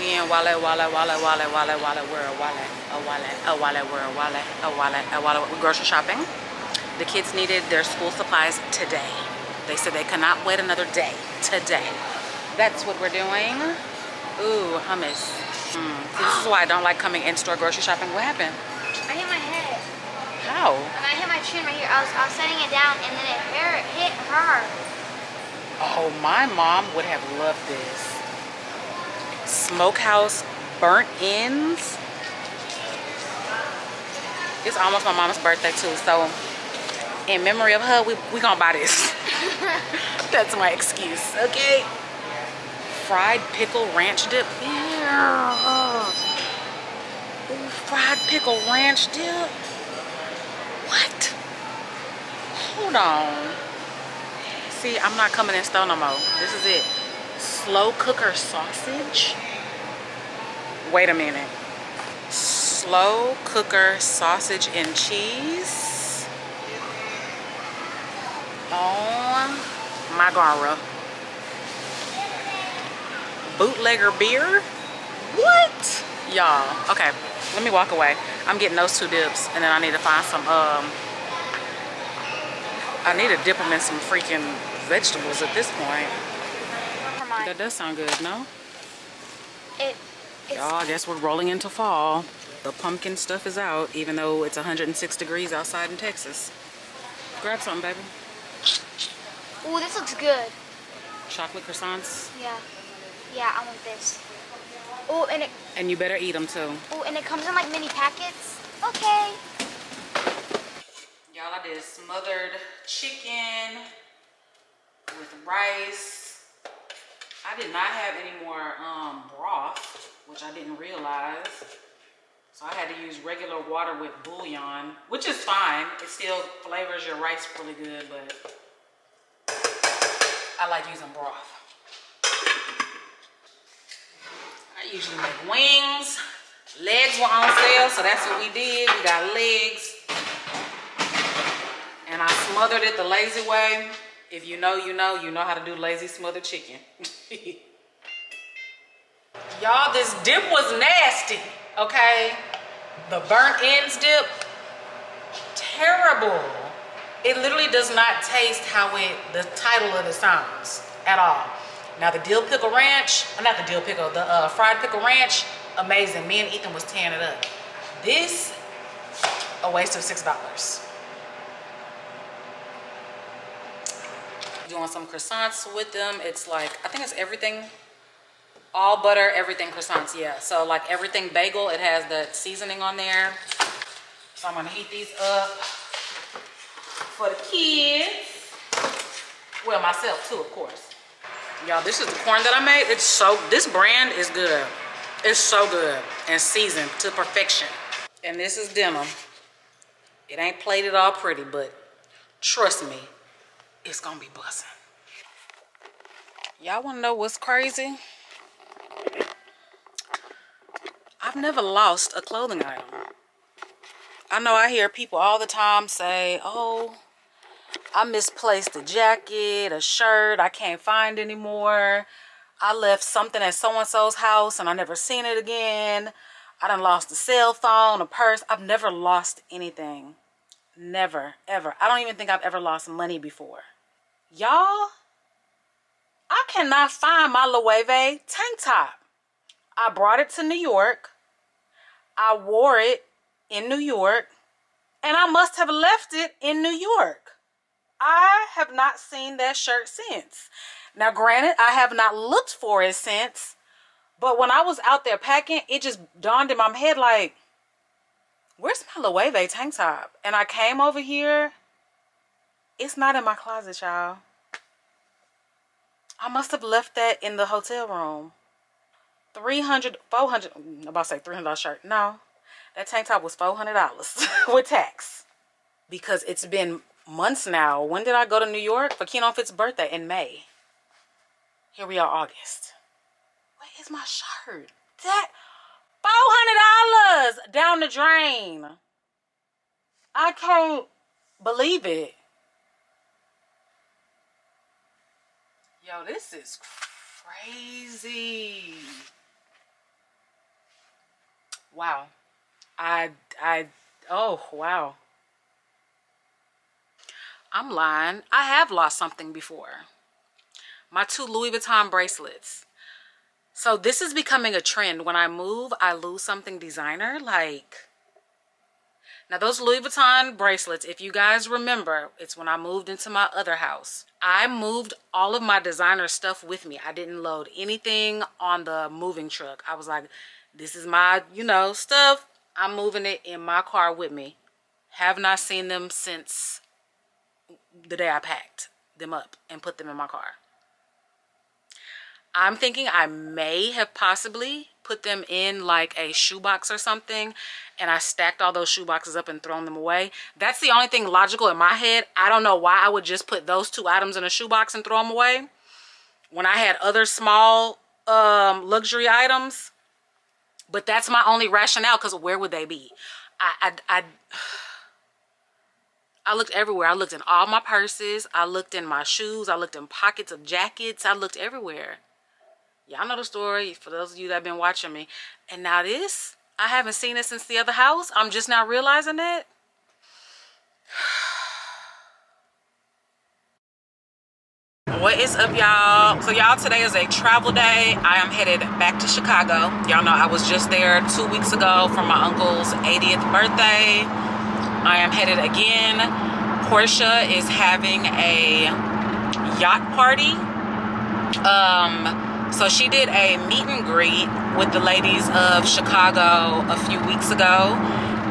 We in Wale, Wale, Wale, Wale, Wale, Wale, we're a Wale, a Wale, a Wale, we're a Wale, a Wale, a Wale. We're grocery shopping. The kids needed their school supplies today. They said they cannot wait another day. Today. That's what we're doing. Ooh, hummus. Mm. See, this is why I don't like coming in-store grocery shopping. What happened? I hit my head. How? When I hit my chin right here, I was, I was setting it down and then it hurt, hit hard. Oh, my mom would have loved this. Smokehouse burnt ends. It's almost my mom's birthday too, so in memory of her, we we gonna buy this. That's my excuse, okay? Fried pickle ranch dip. Yeah. Ooh, fried pickle ranch dip. What? Hold on. See, I'm not coming in store no more. This is it. Slow cooker sausage. Wait a minute. Slow cooker sausage and cheese. Oh my God. Bootlegger beer? What? Y'all, okay, let me walk away. I'm getting those two dips, and then I need to find some, um, I need to dip them in some freaking vegetables at this point. That does sound good, no? It, y'all, I guess we're rolling into fall. The pumpkin stuff is out, even though it's one hundred six degrees outside in Texas. Grab something, baby. Ooh, this looks good. Chocolate croissants? Yeah. Yeah, I want this. Oh, and it... And you better eat them, too. Oh, and it comes in, like, mini packets. Okay. Y'all, I did smothered chicken with rice. I did not have any more um, broth, which I didn't realize. So I had to use regular water with bouillon, which is fine. It still flavors your rice really good, but I like using broth. I usually make wings. Legs were on sale, so that's what we did. We got legs. And I smothered it the lazy way. If you know, you know, you know how to do lazy smothered chicken. Y'all, this dip was nasty, okay? The burnt ends dip, terrible. It literally does not taste how it, the title of it sounds at all. Now the dill pickle ranch, not the dill pickle, the uh, fried pickle ranch, amazing. Me and Ethan was tearing it up. This, a waste of six dollars. Doing some croissants with them. It's like, I think it's everything, all butter, everything croissants, yeah. So like everything bagel, it has the seasoning on there. So I'm gonna heat these up for the kids. Well, myself too, of course. Y'all, this is the corn that I made. It's so, this brand is good. It's so good and seasoned to perfection. And this is denim. It ain't plated all pretty, but trust me, it's gonna be bussin'. Y'all wanna know what's crazy? I've never lost a clothing item. I know I hear people all the time say, oh, I misplaced a jacket, a shirt I can't find anymore. I left something at so-and-so's house and I never seen it again. I done lost a cell phone, a purse. I've never lost anything. Never, ever. I don't even think I've ever lost money before. Y'all, I cannot find my Loewe tank top. I brought it to New York. I wore it in New York. And I must have left it in New York. I have not seen that shirt since. Now, granted, I have not looked for it since, but when I was out there packing, it just dawned in my head like, where's my Loewe tank top? And I came over here. It's not in my closet, y'all. I must have left that in the hotel room. three hundred, four hundred, I'm about to say three hundred dollar shirt. No, that tank top was four hundred dollars with tax because it's been months now. When did I go to New York? For Keno and Fitz's birthday in May. Here we are, August. Where is my shirt? That four hundred dollars down the drain. I can't believe it. Yo, this is crazy. Wow. I, I, oh, wow. I'm lying. I have lost something before. My two Louis Vuitton bracelets. So this is becoming a trend. When I move, I lose something designer. Like, now those Louis Vuitton bracelets, if you guys remember, it's when I moved into my other house. I moved all of my designer stuff with me. I didn't load anything on the moving truck. I was like, this is my, you know, stuff. I'm moving it in my car with me. Have not seen them since the day I packed them up and put them in my car. I'm thinking I may have possibly put them in like a shoebox or something, and I stacked all those shoe boxes up and thrown them away. That's the only thing logical in my head. I don't know why I would just put those two items in a shoebox and throw them away when I had other small um, luxury items. But that's my only rationale, because where would they be? I, I, I, I looked everywhere. I looked in all my purses. I looked in my shoes. I looked in pockets of jackets. I looked everywhere. Y'all know the story, for those of you that have been watching me. And now this, I haven't seen it since the other house. I'm just now realizing that. What is up, y'all? So y'all, today is a travel day. I am headed back to Chicago. Y'all know I was just there two weeks ago for my uncle's eightieth birthday. I am headed again. Portia is having a yacht party. Um, so she did a meet and greet with the ladies of Chicago a few weeks ago,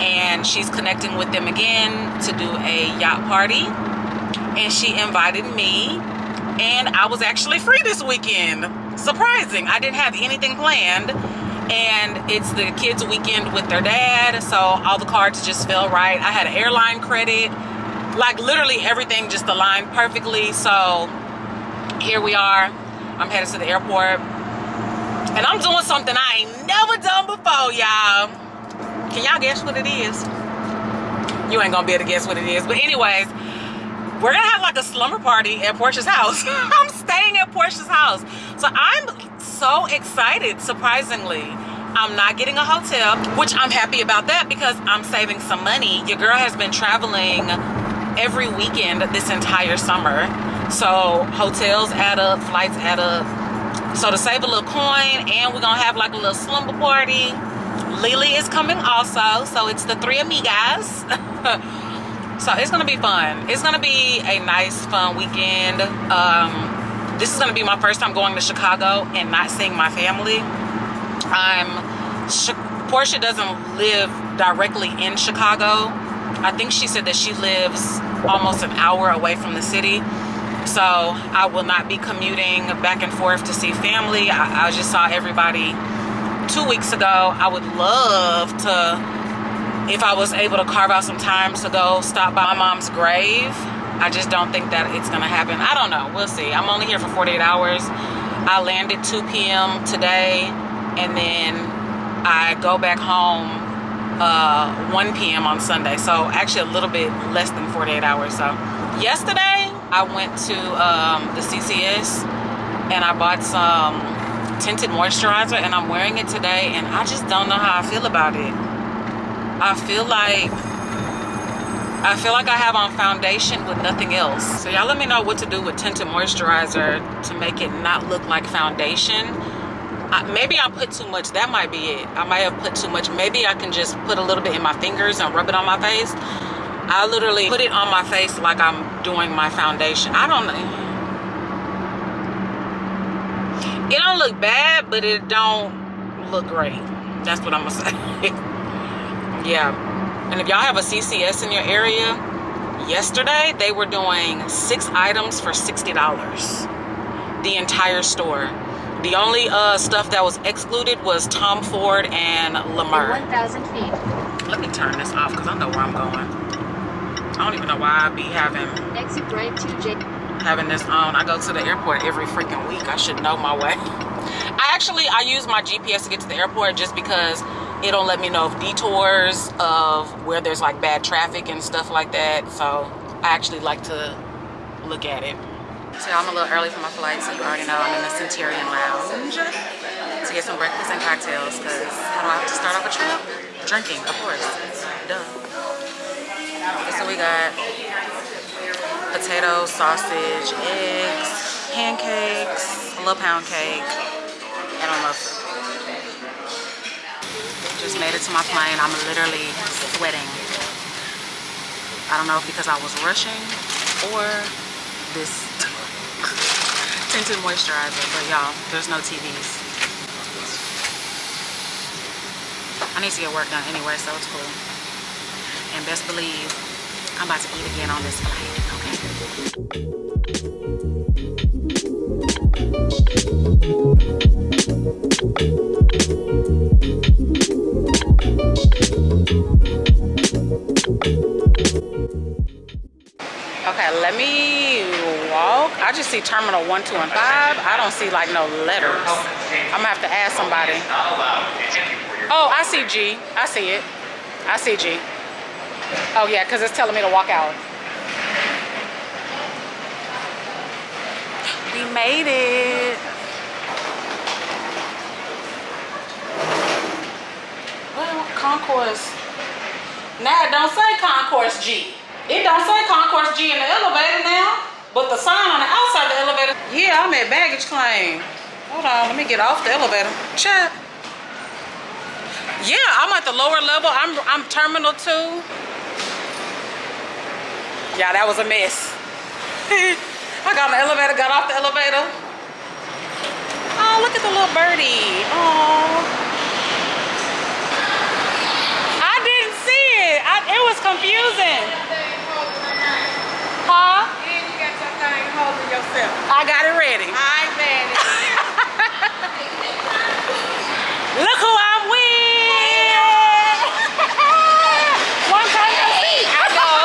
and she's connecting with them again to do a yacht party. And she invited me, and I was actually free this weekend. Surprising. I didn't have anything planned, and it's the kids' weekend with their dad, so all the cards just fell right. I had an airline credit, like literally everything just aligned perfectly. So here we are. I'm headed to the airport, and I'm doing something I ain't never done before, y'all. Can y'all guess what it is? You ain't gonna be able to guess what it is, but anyways, we're gonna have like a slumber party at Portia's house. I'm staying at Portia's house. So I'm so excited, surprisingly. I'm not getting a hotel, which I'm happy about that, because I'm saving some money. Your girl has been traveling every weekend this entire summer. So hotels add up, flights add up. So to save a little coin, and we're gonna have like a little slumber party. Lily is coming also, so it's the three of me, guys. So it's gonna be fun. It's gonna be a nice, fun weekend. Um, this is gonna be my first time going to Chicago and not seeing my family. I'm, Portia doesn't live directly in Chicago. I think she said that she lives almost an hour away from the city. So I will not be commuting back and forth to see family. I, I just saw everybody two weeks ago. I would love to, if I was able to carve out some time to go stop by my mom's grave. I just don't think that it's gonna happen. I don't know, we'll see. I'm only here for forty-eight hours. I land at two p m today, and then I go back home uh, one p m on Sunday. So actually a little bit less than forty-eight hours. So yesterday, I went to um, the C C S, and I bought some tinted moisturizer, and I'm wearing it today, and I just don't know how I feel about it. I feel like I feel like I have on foundation with nothing else. So y'all let me know what to do with tinted moisturizer to make it not look like foundation. I, maybe I put too much. That might be it. I might have put too much. Maybe I can just put a little bit in my fingers and rub it on my face. I literally put it on my face like I'm doing my foundation. I don't know. It don't look bad, but it don't look great. That's what I'm gonna say. Yeah. And if y'all have a C C S in your area, yesterday they were doing six items for sixty dollars. The entire store. The only uh, stuff that was excluded was Tom Ford and Lemur. one thousand feet. Let me turn this off, because I know where I'm going. I don't even know why I be having Exit right to J having this on. I go to the airport every freaking week. I should know my way. I actually, I use my G P S to get to the airport, just because it don't let me know of detours, of where there's like bad traffic and stuff like that. So I actually like to look at it. So I'm a little early for my flight, so you already know I'm in the Centurion Lounge to get some breakfast and cocktails, because how do I have to start off a trip? Drinking, of course. Duh. So we got potato, sausage, eggs, pancakes, a little pound cake, and a muffin. Just made it to my plane. I'm literally sweating. I don't know if because I was rushing or this tinted moisturizer, but y'all, there's no T Vs. I need to get work done anyway, so it's cool. And best believe, I'm about to eat again on this flight, okay? Mm-hmm. Okay, let me walk. I just see terminal one, two, and five. I don't see like no letters. I'm gonna have to ask somebody. Oh, I see G. I see it. I see G. Oh yeah, because it's telling me to walk out. We made it. Well, concourse. Now it don't say concourse G. It don't say concourse G in the elevator now, but the sign on the outside of the elevator. Yeah, I'm at baggage claim. Hold on, let me get off the elevator. Check. Yeah, I'm at the lower level. I'm I'm terminal two. Yeah, that was a mess. I got on the elevator, got off the elevator. Oh, look at the little birdie. Oh. I didn't see it. I, it was confusing. Huh? And you got your thing holding yourself. I got it ready. I got it. Look who I'm with. One time to see. I know.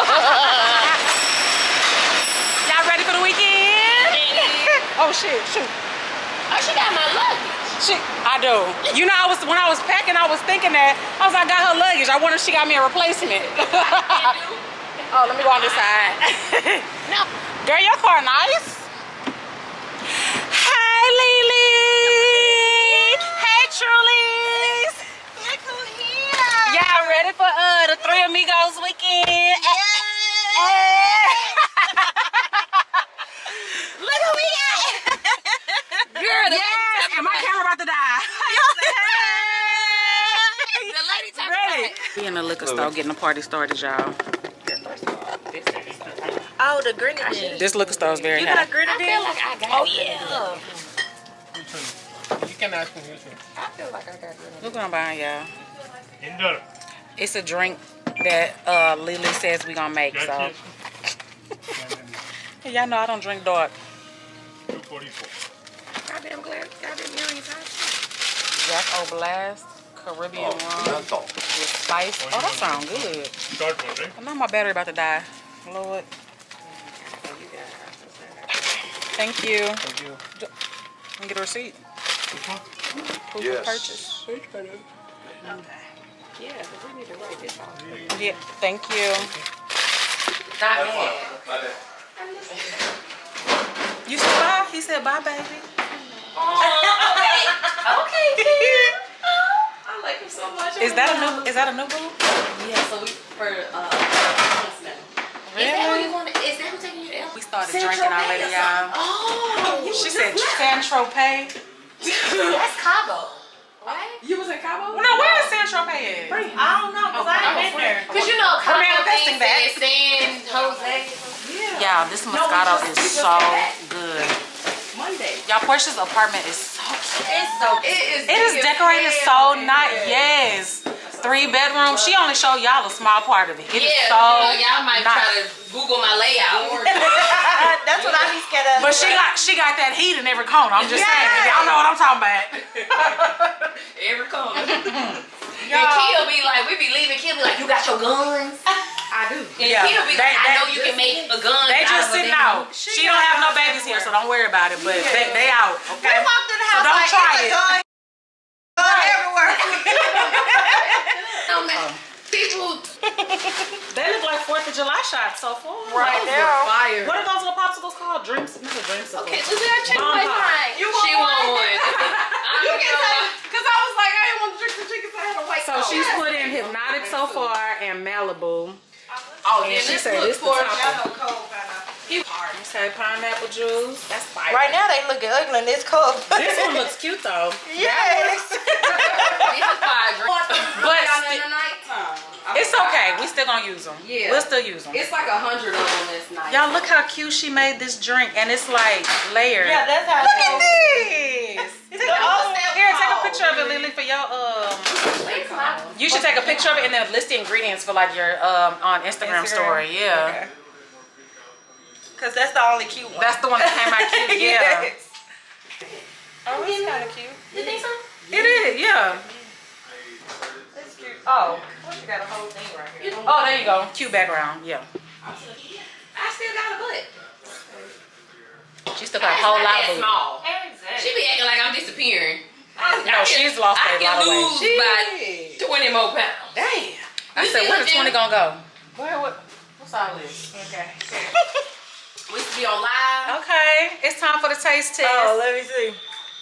Oh shit, shoot. Oh, she got my luggage. She, I do. You know, I was when I was packing, I was thinking that. I was like, I got her luggage. I wonder if she got me a replacement. Oh, let me go on this side. No. Girl, your car nice. Hi, Lily. Hey, Trulies. Look who here. Y'all ready for uh, the Three Amigos weekend? Yeah. Look who we at. Girl, yeah, and my camera about to die. The lady talking about it. We in the liquor store getting the party started, y'all. Oh, the grenadine. This liquor store is very hot. You got a grenadine? I feel like I got it. Oh, yeah. You can ask me. I feel like I got grenadine. Look what I'm buying, y'all. It's a drink that uh, Lily says we're going to make, so. Y'all know I don't drink dark. two forty-four. Goddamn glass, goddamn earrings, huh? Jack O' Blast, Caribbean oh, rum with spice. Oh, that sounds good. Dark one, right? I know my battery about to die. Lord. Thank you. Thank you. Let me get a receipt. Proof yes. of purchase. Okay. Yeah, because we need to write this off. Yeah, thank you. Not bad. You said bye? He said bye, baby. Oh, okay, okay, kid. Oh, I like him so much. Is that a new? Is that a new boo? Yeah. So we for uh. Really? Is that who you want? Is that who taking you to L? We started San drinking already, y'all. Oh. She said San Tropez. That's Cabo. What? You was in Cabo? Well, no, where is San Tropez? I don't know, cause oh, I ain't been there. Cause you know, Cabo thing said San Jose. Yeah. Y'all, this Moscato no, is so good. Monday. Y'all, Portia's apartment is so cute. It's so cute. It is, it is decorated so nice. Yes. Three bedrooms. She only showed y'all a small part of it. It yeah, is so you know, y'all might nice. Try to Google my layout. That's what I be scared of. But she got she got that heat in every corner. I'm just yes. saying. Y'all know what I'm talking about. Every corner. And Kia be like, we be leaving. Kia be like, you got your guns? I do. And yeah, Kia be like, they, I know you can make a gun. They just sitting out. She, she don't have no babies here, so don't worry about it. But yeah. they, they out. Okay. We walked in the house so don't like, try it. Gun right. everywhere. um, people. They look like Fourth of July shots so far. Right there. Fire. What are those little popsicles called? Drinks. These are drinks. Okay, so we gotta check my mind. She want one. You can tell. Cause I was like, I didn't want to drink the chicken, so I had a white. So coat. She's yes. put in Hypnotic so far and Malibu. Oh, and yeah, she said this for y'all cold by now. You said pineapple juice. That's fire. Right now they looking ugly and it's cold. This one looks cute though. Yes. But it's okay. We still gonna use them. Yeah. We'll still use them. It's like a hundred of them this night. Y'all look how cute she made this drink and it's like layered. Yeah, that's how. Look at this. Take a, oh, here, take a picture of it, Lily, for your um. You should take a picture of it and then list the ingredients for like your um on Instagram, Instagram. story. Yeah. Okay. Cause that's the only cute one. That's the one that came out cute. Yeah. Yes. Oh, he's kind of cute. You think so? It is, yeah. It's cute. Oh, you got a whole thing right here. Oh, there you go. Cute background, yeah. I still got a butt. She still got a whole lot of small. Exactly. She be acting like I'm disappearing. I, no, I she's can, lost I a lot of weight. I can lose by twenty more pounds. Damn. I you said, where the twenty gonna go? Where, what, what's all this? Okay. We should be on live. Okay. It's time for the taste test. Oh, let me see.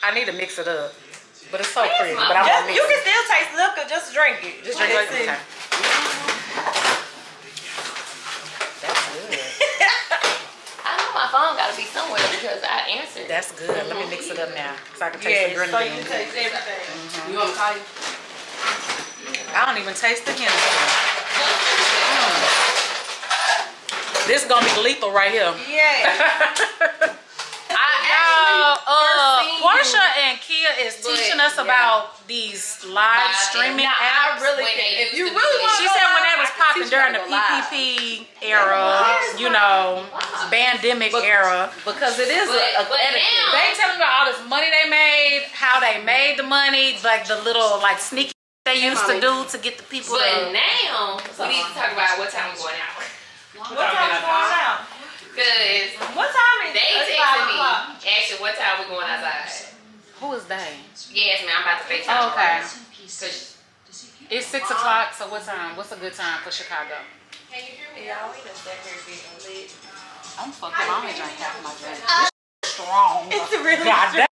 I need to mix it up. But it's so it pretty. But I'm just, mix you it. Can still taste it up, just drink it. Just drink it. Okay. That's good. I know my phone got to be somewhere because I answered. That's good. Mm-hmm. Let me mix it up now. So I can taste yeah, the so you taste everything. Mm-hmm. You want to call you? I don't even taste the Hennessy. This is gonna be lethal right here. Yeah. I actually uh, uh, Portia and Kia is but, teaching us yeah. about these live uh, streaming apps. I really think you really want. She said when that was popping during the P P P era, you know, pandemic era, because it is but, a, a but now, they telling about all this money they made, how they made the money, like the little like sneaky they used to do to get the people. But to, now we need to talk about what time we're going out. What time is going out? Because what time is they texting me? Actually, what time we going outside? Who is they? Yes, man, I'm about to FaceTime. Oh, okay. It's six o'clock, so what time? What's a good time for Chicago? Can you hear me? Y'all, we just sat here getting lit. I'm fucking. I only drank half my drink. It's strong. It's really strong.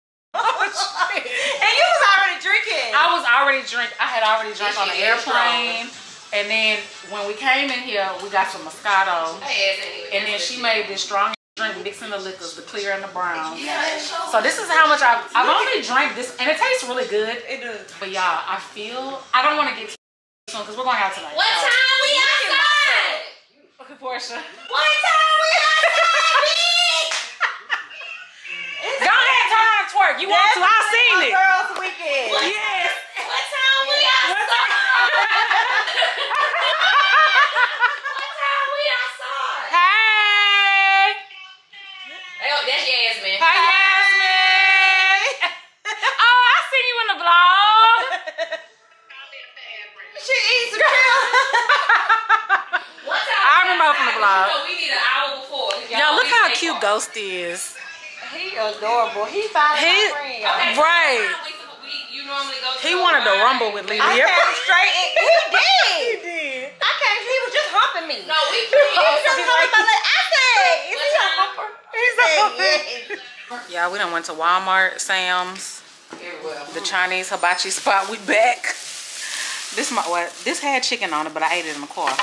And you was already drinking. I was already drinking. I had already drank on the airplane. And then when we came in here, we got some Moscato. And then she made this strong drink, mixing the liquors, the clear and the brown. So this is how much I've, I've only drank this. And it tastes really good. It does. But y'all, I feel, I don't want to get too soon because we're going out tonight. What so. time we outside? Okay, Portia. What time we outside, bitch? Go ahead, time twerk. You want to? I've seen it. Girls weekend. What? Yes. What time we outside? What time we outside? Hey! Oh, that's Yasmin. Hi, Yasmin. Oh, I seen you in the vlog. She eats real. What time? I remember from the vlog. You know, we need an hour before. Y'all look how cute off. Ghost is. He adorable. He finds my friend. Okay, right. So he wanted to rumble with Lily. I came straight in. He did. He did. I came. He was just humping me. No, we can't. He was just humping my leg. I said, is he a humper? He's a humper. Yeah, we done went to Walmart, Sam's, the Chinese hibachi spot. We back. This my what? This had chicken on it, but I ate it in the car.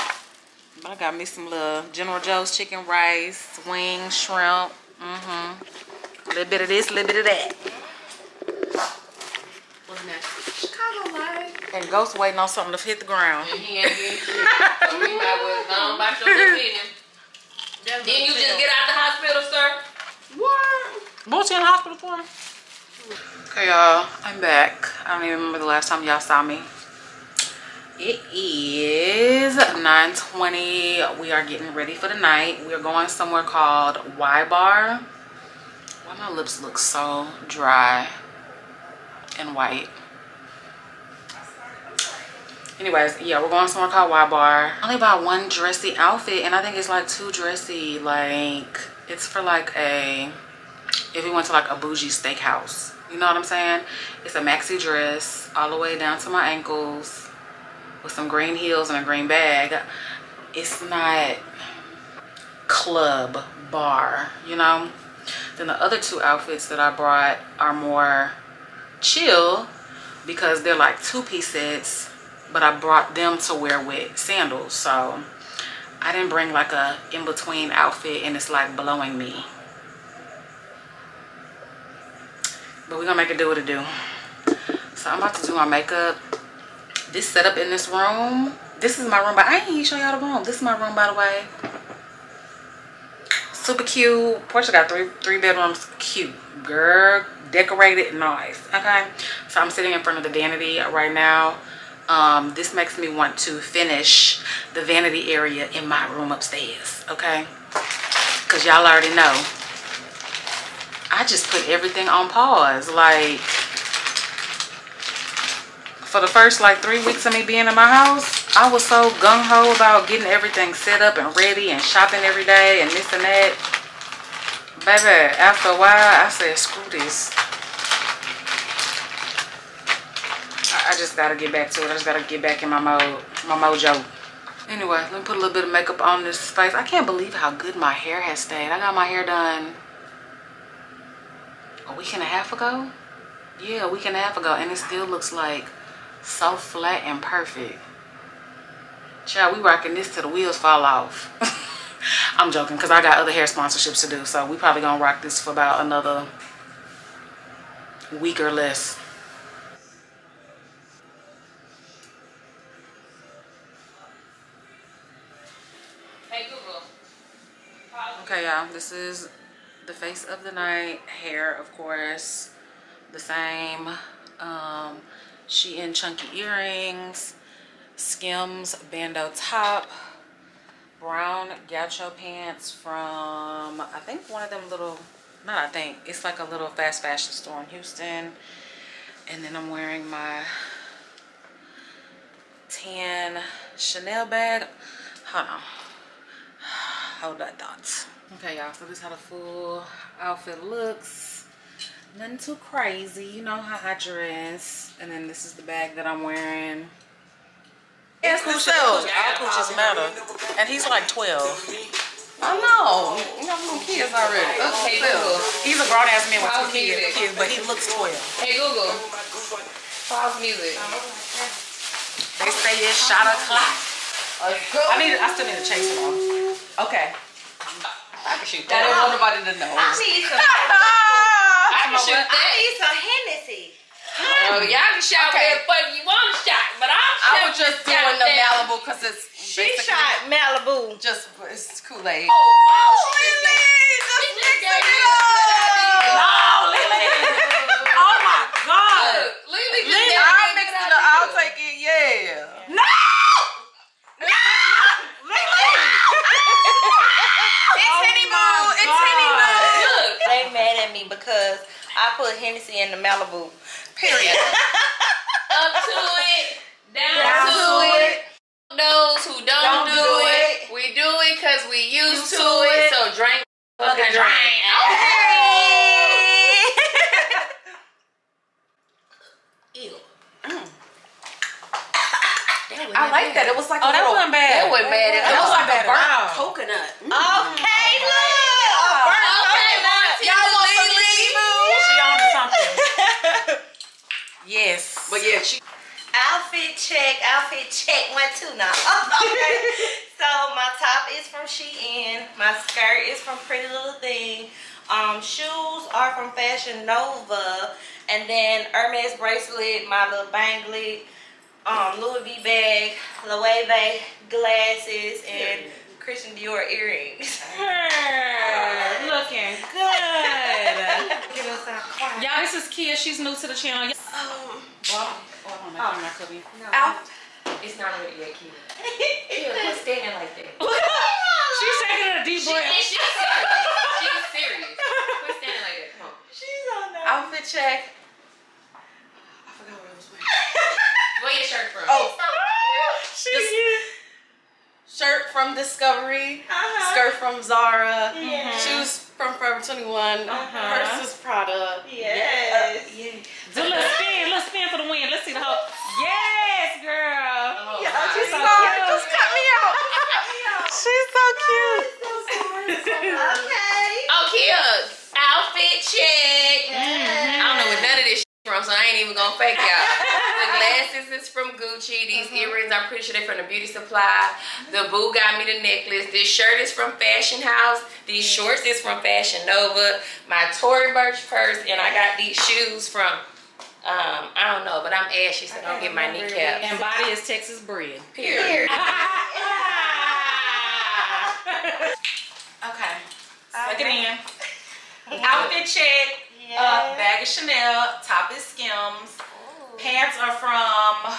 But I got me some little General Joe's chicken rice, wings, shrimp. Mm-hmm. A little bit of this, a little bit of that. Chicago life. And Ghost waiting on something to hit the ground. And he ain't getting shit. So we might well go on by your opinion. Then you just get out the hospital, sir. What? What you in the hospital for? Okay, y'all. I'm back. I don't even remember the last time y'all saw me. It is nine twenty. We are getting ready for the night. We are going somewhere called Y Bar. Why my lips look so dry and white. Anyways, yeah, we're going somewhere called Y Bar. I only bought one dressy outfit, and I think it's like too dressy. Like, it's for like a, if you went to like a bougie steakhouse. You know what I'm saying? It's a maxi dress all the way down to my ankles with some green heels and a green bag. It's not club bar, you know? Then the other two outfits that I brought are more chill because they're like two-piece sets. But I brought them to wear with sandals. So I didn't bring like a in-between outfit and it's like blowing me. But we're gonna make it do what it do. So I'm about to do my makeup. This setup in this room. This is my room, but I ain't even show y'all the room. This is my room, by the way. Super cute. Portia got three three bedrooms. Cute. Girl, decorated, nice. Okay. So I'm sitting in front of the vanity right now. Um, this makes me want to finish the vanity area in my room upstairs, okay? Because y'all already know I just put everything on pause. Like, for the first like three weeks of me being in my house, I was so gung-ho about getting everything set up and ready and shopping every day and this and that. Baby, after a while, I said, screw this. I just gotta get back to it. I just gotta get back in my mode, my mojo. Anyway, let me put a little bit of makeup on this face. I can't believe how good my hair has stayed. I got my hair done a week and a half ago. Yeah, a week and a half ago, and it still looks like so flat and perfect. Child, we rocking this till the wheels fall off. I'm joking, because I got other hair sponsorships to do, so we probably gonna rock this for about another week or less. Okay, y'all, this is the face of the night. Hair, of course, the same. Um, Shein chunky earrings, Skims bandeau top, brown gaucho pants from, I think, one of them little, not I think, it's like a little fast fashion store in Houston. And then I'm wearing my tan Chanel bag. Hold on. Hold that thought. Okay, y'all, so this is how the full outfit looks. Nothing too crazy, you know how I dress. And then this is the bag that I'm wearing. Yes, who sells? Our coochies matter. And he's like twelve. I know. You got little kids already. Okay, Google. He's a grown ass man with two kids, kids, but he looks twelve. Hey, Google. Pause music. They say it's shot o'clock. I need. I still need to chase it off. Okay. I can shoot that. I don't want nobody to know. I need some. I can shoot that. I need some Hennessy. Oh, y'all can shout okay. Whatever you want to shout, but I'm I was just doing the Malibu because it's she shot Malibu. Just it's Kool-Aid. Oh, oh, Lily, just she mix it up. Oh, Lily. Oh my God. Look, Lily, Lily, I'll mix it up. I'll take it. Yeah. No. No. Lily. It's Hennyboo. It's Hennyboo. Look, they mad at me because I put Hennessy in the Malibu. Period. Up to it, down, down to, to it. it. Those who don't, don't do, do it. it, we do it because we used to, to it. it. So drink, fucking okay, drink. Okay. Ew. Mm. I like bad. that. It was like oh, a that wasn't bad. That wasn't bad. It was like a burnt coconut. Mm. Okay, look. A burnt coconut. Y'all want some Lily Boo? She on something. Yes. But yeah, she outfit check, outfit check one, two now. Okay. So my top is from Shein. My skirt is from Pretty Little Thing. Um, shoes are from Fashion Nova. And then Hermes bracelet, my little banglet, um, Louis V bag, Loewe glasses, and Christian Dior earrings. Her, looking good. Give us our clock. Y'all, this is Kia. She's new to the channel. Um, well, oh, I don't know. I'm not coming. No, Alf. It's not ready yet, Kia. Kia, quit standing like that. She's taking a deep breath. She, she's serious. She's serious. Quit standing like that. Come on. She's on that. Outfit check. I forgot what I was wearing. Where your shirt from? Oh, she is. Shirt from Discovery, uh-huh. Skirt from Zara, yeah. Shoes from Forever twenty-one, uh-huh. Purses Prada. Yes. Yeah. Uh, yeah. Do a little spin, little spin for the win. Let's see the whole. Yes, girl. Oh, yeah, she's so, so cute. Just cut me out. She's so cute. Okay. Oh, Kia, outfit check. Mm-hmm. I don't know what none of this shit from, so I ain't even gonna fake y'all. The glasses is from Gucci. These mm-hmm. earrings, I'm pretty sure they're from the beauty supply. The boo got me the necklace. This shirt is from Fashion House. These shorts is from Fashion Nova. My Tory Burch purse, and I got these shoes from, um, I don't know, but I'm ashy, so I don't get my kneecaps. And body is Texas bread. Period. Period. Okay. Look it in. Outfit check. Yes. Uh, bag of Chanel. Top is Skims. Pants are from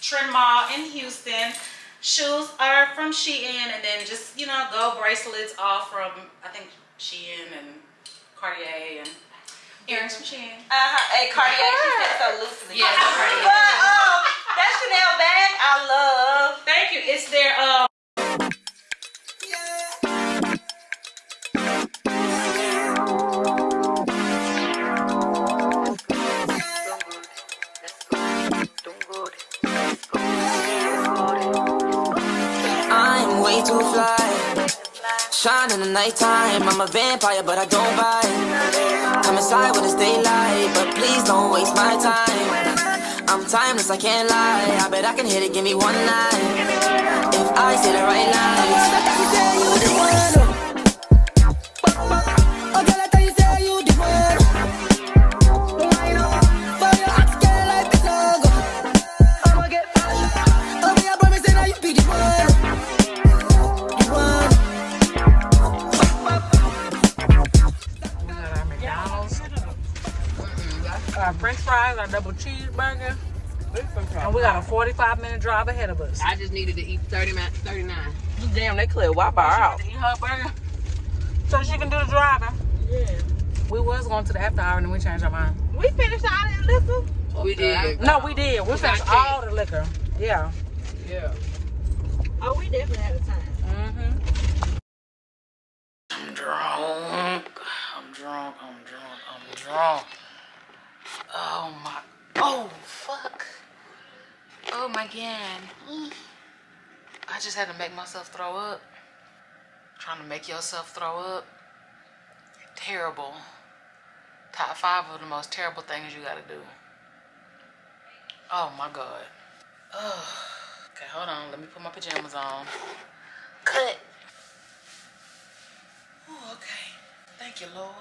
Trend Mall in Houston. Shoes are from Shein, and then just, you know, gold bracelets all from, I think, Shein and Cartier and Earrings from Shein. Uh huh. Hey, Cartier, yeah. She fits so loosely. Yes, Cartier. But um, that Chanel bag I love. Thank you. It's their um. Shine in the nighttime. I'm a vampire, but I don't bite. Come inside when it's daylight, but please don't waste my time. I'm timeless, I can't lie. I bet I can hit it, give me one night. If I say the right lines. French fries, our double cheeseburger, and we got a forty-five minute drive ahead of us. I just needed to eat thirty-nine. Damn, they cleared Y Bar out. She had to eat her burger so she can do the driving. Yeah. We was going to the after hour and we changed our mind. We finished all that liquor. We did. No, we did. We finished all the liquor. Yeah. Yeah. Oh, we definitely had a time. Mm-hmm. I'm drunk. I'm drunk. I'm drunk. I'm drunk. Oh my, oh fuck. Oh my god. Mm. I just had to make myself throw up. Trying to make yourself throw up. Terrible. Top five of the most terrible things you gotta do. Oh my god. Oh. Okay, hold on. Let me put my pajamas on. Cut. Oh, okay. Thank you, Lord.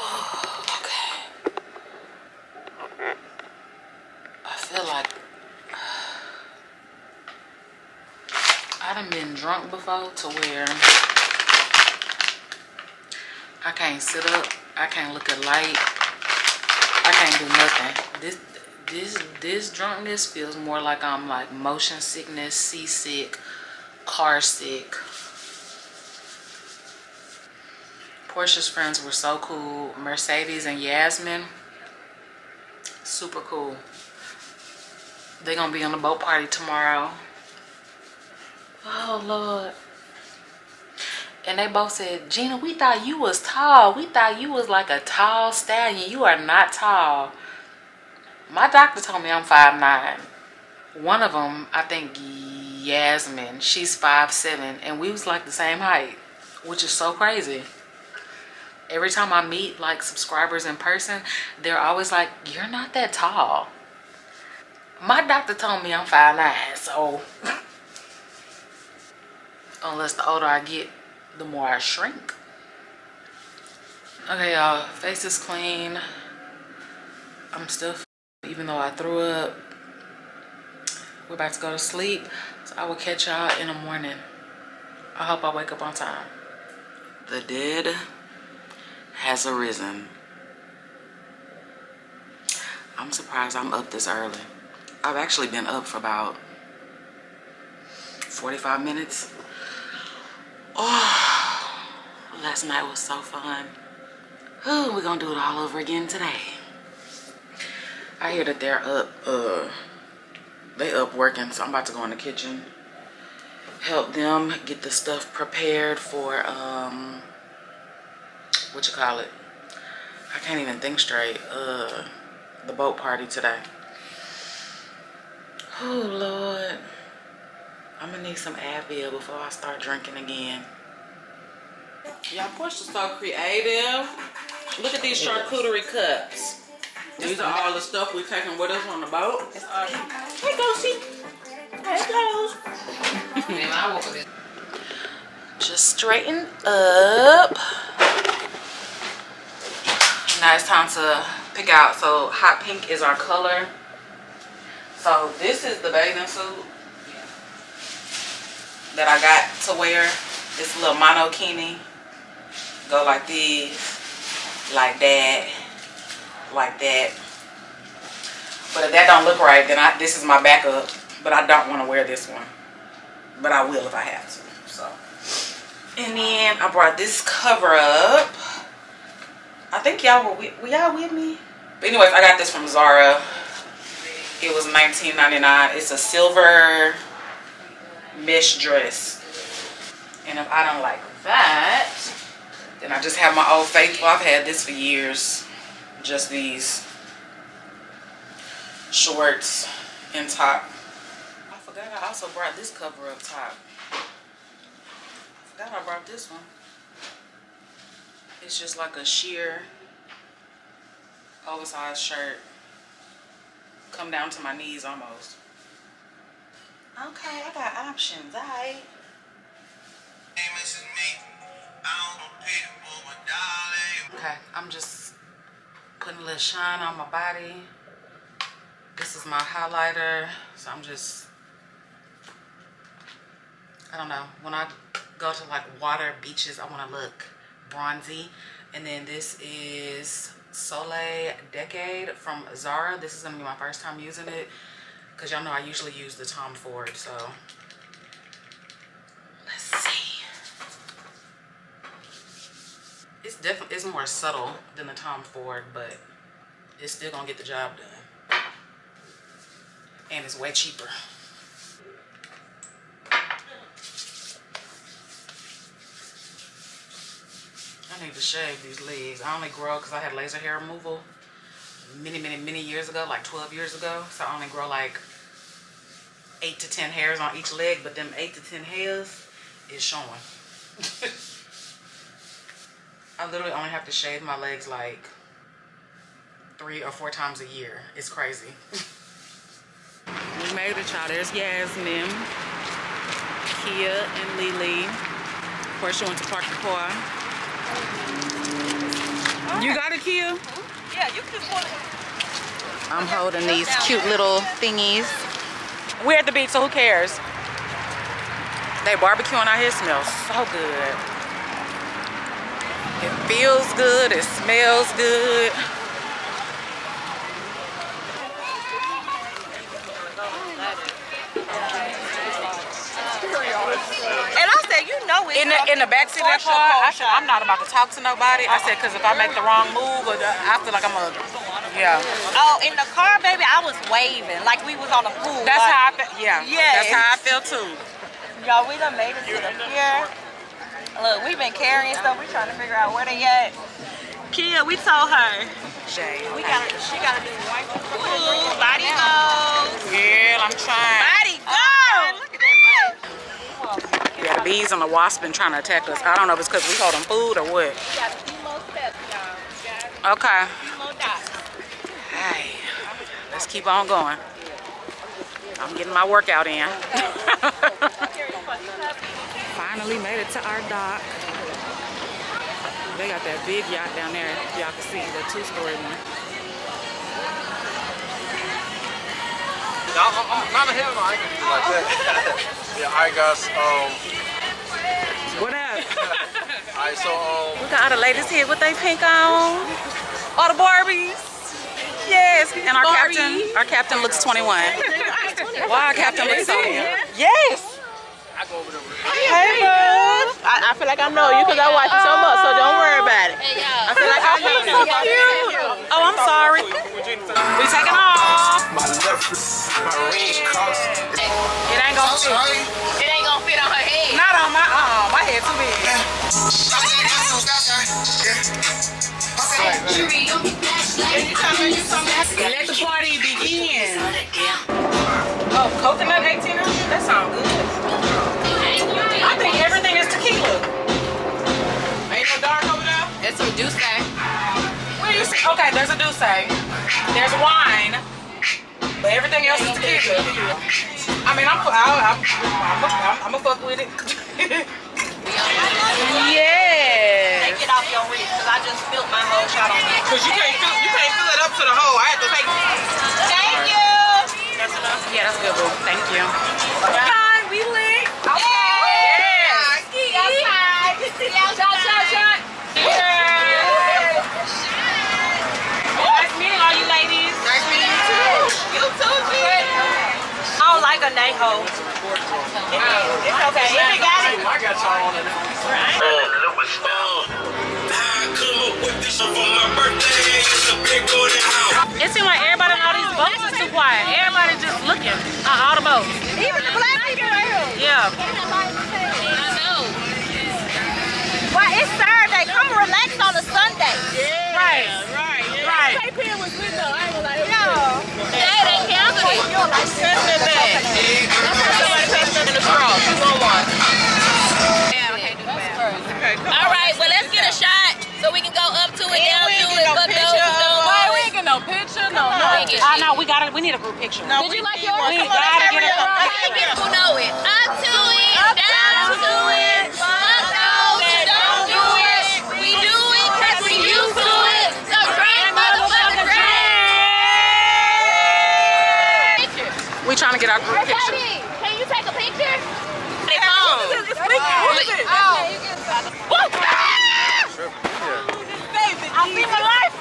Oh, okay. I feel like I done been drunk before to where I can't sit up, I can't look at light, I can't do nothing. This this this drunkenness feels more like I'm like motion sickness, seasick, car sick. Portia's friends were so cool. Mercedes and Yasmin, super cool. They're gonna be on the boat party tomorrow. Oh Lord. And they both said, Gina, we thought you was tall. We thought you was like a tall stallion. You are not tall. My doctor told me I'm five nine. One of them, I think Yasmin, she's five seven. And we was like the same height, which is so crazy. Every time I meet like subscribers in person, they're always like, you're not that tall. My doctor told me I'm five nine, so. Unless the older I get, the more I shrink. Okay, y'all, face is clean. I'm still f even though I threw up. We're about to go to sleep, so I will catch y'all in the morning. I hope I wake up on time. The dead has arisen. I'm surprised I'm up this early. I've actually been up for about forty-five minutes. Oh, last night was so fun. Ooh, we're gonna do it all over again today. I hear that they're up, uh, they up working, so I'm about to go in the kitchen, help them get the stuff prepared for, um, what you call it? I can't even think straight. Uh, the boat party today. Oh Lord, I'm gonna need some Advil before I start drinking again. Y'all, Portia's so creative. Look at these charcuterie cups. These are all the stuff we're taking with us on the boat. Hey, Ghosty. Hey, Ghost. Just straighten up. Now it's time to pick out. So hot pink is our color. So this is the bathing suit that I got to wear. This little monokini. Go like this, like that, like that. But if that don't look right, then I, this is my backup. But I don't want to wear this one. But I will if I have to. So And then I brought this cover up. I think y'all were with, were y'all with me? But anyways, I got this from Zara. It was nineteen ninety-nine. It's a silver mesh dress. And if I don't like that, then I just have my Old Faithful. I've had this for years. Just these shorts and top. I forgot I also brought this cover up top. I forgot I brought this one. It's just like a sheer oversized shirt. Come down to my knees almost. Okay, I got options, all right. Okay, I'm just putting a little shine on my body. This is my highlighter, so I'm just, I don't know, when I go to like water, beaches, I want to look bronzy. And then this is Soleil Decade from Zara. This is gonna be my first time using it because y'all know I usually use the Tom Ford. So let's see. It's definitely, it's more subtle than the Tom Ford, but it's still gonna get the job done, and it's way cheaper. I need to shave these legs. I only grow because I had laser hair removal many, many, many years ago, like twelve years ago. So I only grow like eight to ten hairs on each leg, but them eight to ten hairs is showing. I literally only have to shave my legs like three or four times a year. It's crazy. We made it, y'all. There's Yasmin, Kia, and Lily. Portia went to park the car. You got a Kia? Yeah, you can afford it. I'm holding these cute little thingies. We're at the beach, so who cares? They barbecuing out here. Smells so good. It feels good. It smells good. In the, in the backseat of that car, I said, I'm not about to talk to nobody. I said, because if I make the wrong move, or the, I feel like I'm a, yeah. Oh, in the car, baby, I was waving like we was on a pool. That's like, how I felt. Yeah. Yes. That's how I feel, too. Y'all, we done made it to the pier. Look, we've been carrying stuff. We're trying to figure out where they at. Kia, we told her. Jay. We gotta, she got to do one. Ooh, body goes. Girl, I'm trying. Body goes. Look at that body. Yeah, the bees and the wasp been trying to attack us. I don't know if it's because we hold them food or what. Okay. Hey, let's keep on going. I'm getting my workout in. Finally made it to our dock. They got that big yacht down there. Y'all can see the two-story one. I'm, I'm, not a hell no, I ain't gonna do like that. Yeah, I guess, um... What up? Alright, so, um... Look at all the ladies here with they pink on. All the Barbies. Yes, and our Barbie. captain, our captain looks twenty-one. Wow, our captain looks so young. Yes! I go over there with you. Hey, bud. I, I feel like I know you because I watch you so much, so don't worry about it. I feel like I know you. So cute. Oh, I'm sorry. We taking off. My left. My ring cross. It ain't gonna fit. It ain't gonna fit on her head. Not on my arm. Uh, my head too big. Let the party begin. Oh, coconut eighteen ounce? That sounds good. I think everything is tequila. Ain't no dark over there? It's some Douce. What do you say? Okay, there's a Douce. There's wine. But everything else is tequila. I mean, I'm I'm I'm gonna fuck with it. Yeah. Take it off your wrist, cause I just filled my whole shot on it. Cause you can't fill, you can't fill it up to the hole. I had to take it. Thank you. That's enough. Yeah, that's good, boo. Thank you. God, we lit. Okay. Yes. Yes. Shot, shot, shot. Nice meeting all you ladies. Nice meeting you too. You too, G. I don't like a Nike. It's okay. If it got it. I got y'all on it. Right. It seems like everybody on all these boats is too quiet. Everybody's just looking at all the boats. Even the black people. Yeah. I know. Well, it's Saturday. Come relax on a Sunday. Yeah. Right. Right. Right. K P was good though. I ain't gonna lie. No. They they canceled it. You're like sending back. Somebody say something to scroll. You gonna watch? Yeah. Okay. Do that. All right. Well, let's get a shot so we can go up to it, down to it, but no. No picture, no. I uh, know we got it. We need a group picture. No, Did you like yours? We on, gotta get it. I think people know it. Up to it, up down, down to it, fuck those who don't do it. We do it because we used to it. So great motherfucking picture. We trying to get our group picture. Can you take a picture? It's on. It's leaking. Woo! I'm in my life.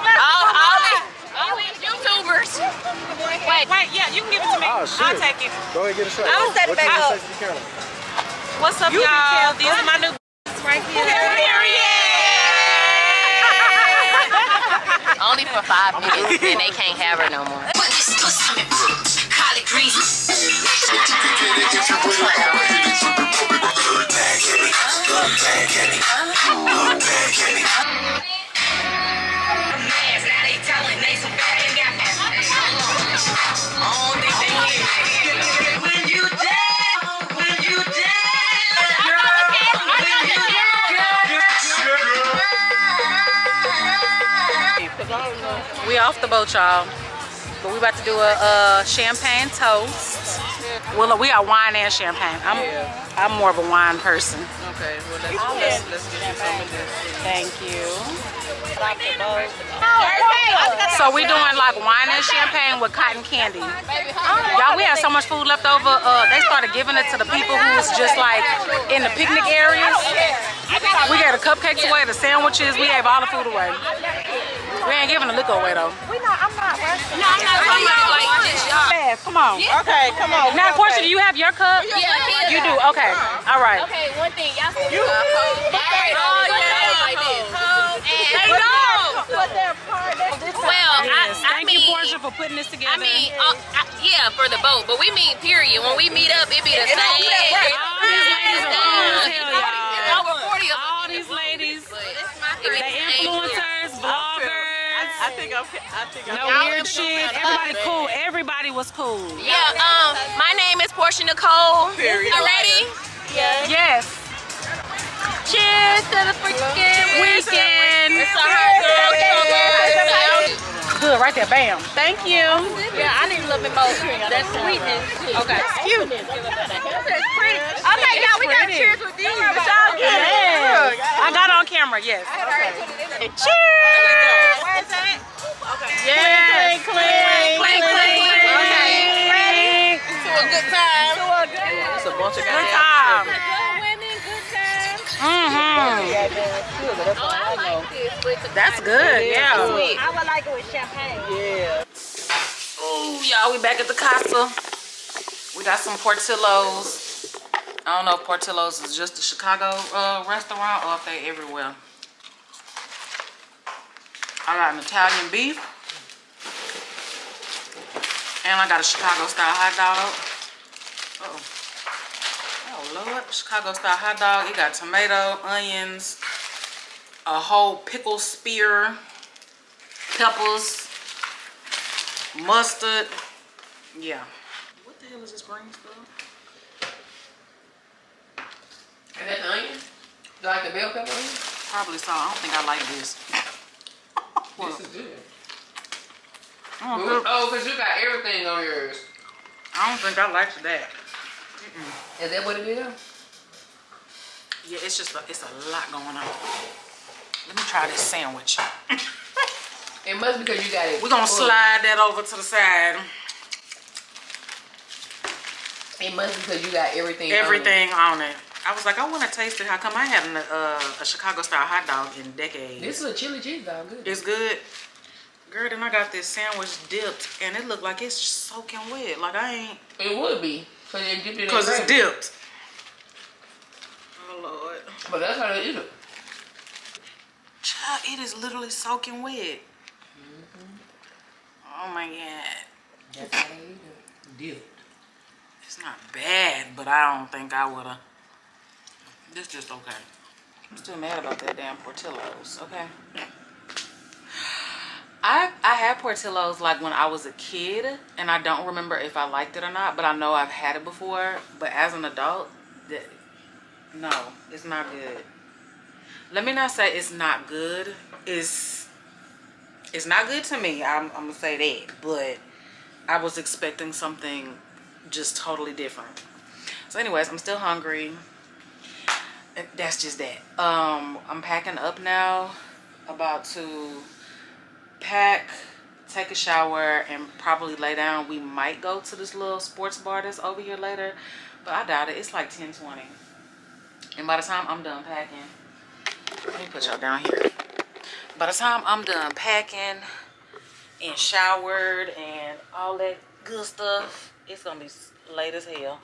Wait, wait, yeah, you can give it to me. Oh, I'll take it. Go ahead and get a shot. I'll set it back up. What's up, y'all? These are my new b****s right here. Period. Only for five minutes, and they can't have her no more. We off the boat, y'all, but we about to do a, a champagne toast. Well, we are wine and champagne. I'm yeah. I'm more of a wine person. Okay, well let's oh, let's, let's give you some of this. Thank you. So we doing like wine and champagne with cotton candy. Y'all, we had so much food left over. Uh, they started giving it to the people who was just like in the picnic areas. We gave the cupcakes away, the sandwiches. We gave all the food away. We ain't giving the liquor away though. We not. I'm not. Rushing. No, I'm not. I'm not like this, y'all. Fast. Come on. Okay. Come on. Now, Portia, do you have your cup? Yeah. You do. Okay. All right. Okay. One thing, y'all. You. Well, yes. I, I Thank mean, you, Portia, for putting this together. I mean, uh, I, yeah, for the boat, but we mean period. When we meet up, it be the same. All these ladies are cool as hell, y'all. All these ladies, they influencers, vloggers. I think I'm. I think I'm. No weird shit. Everybody cool. Everybody was cool. Yeah. Um, my name is Portia Nicole. Period. You ready? Yes. Yes. Cheers to the freaking weekend. It's our girl. Good, right there, bam. Thank you. Yeah, I need a little bit more. That's sweetness. Okay. That's cute. Okay, y'all, we got cheers with these. Y'all get it. I got on camera, yes. Okay. Cheers. Where is that? Okay. Yes. Cling, cling, cling, cling. Okay. Ready? To a good time. To a good time. It's a bunch of good time. Good women, good time. Mm-hmm. Oh, I like this. That's good, yeah. I would like it with champagne. Yeah. Ooh, y'all, we back at the Casa. We got some Portillo's. I don't know if Portillo's is just a Chicago uh, restaurant or if they everywhere. I got an Italian beef. And I got a Chicago-style hot dog. Uh-oh. Oh, Lord. Chicago-style hot dog. You got tomato, onions, a whole pickle spear, peppers, mustard, yeah. What the hell is this green stuff? Is that an onion? Do I like the bell pepper onion? Probably so. I don't think I like this. Well, this is good. Oh, because you got everything on yours. I don't think I like that. Mm-mm. Is that what it is? Yeah, it's just a, it's a lot going on. Let me try this sandwich. It must be because you got it. We're going to slide that over to the side. It must be because you got everything, everything on it. Everything on it. I was like, I want to taste it. How come I haven't uh, a Chicago-style hot dog in decades? This is a chili cheese dog. Good. It's good. Girl, then I got this sandwich dipped, and it looked like it's soaking wet. Like I ain't. It would be. So you dip it in. Cause it's dipped. Oh Lord. But that's how they eat it. Child, it is literally soaking wet. Mm-hmm. Oh my God. That's how they eat it. Dipped. It's not bad, but I don't think I would've. It's just okay. I'm still mad about that damn Portillo's, okay? I I had Portillo's like when I was a kid, and I don't remember if I liked it or not, but I know I've had it before. But as an adult, that, no, it's not good. Let me not say it's not good. It's, it's not good to me, I'm, I'm gonna say that. But I was expecting something just totally different. So anyways, I'm still hungry. That's just that. Um, I'm packing up now. About to pack, take a shower, and probably lay down. We might go to this little sports bar that's over here later, but I doubt it. It's like ten twenty. And by the time I'm done packing, let me put y'all down here. By the time I'm done packing and showered and all that good stuff, it's gonna be late as hell.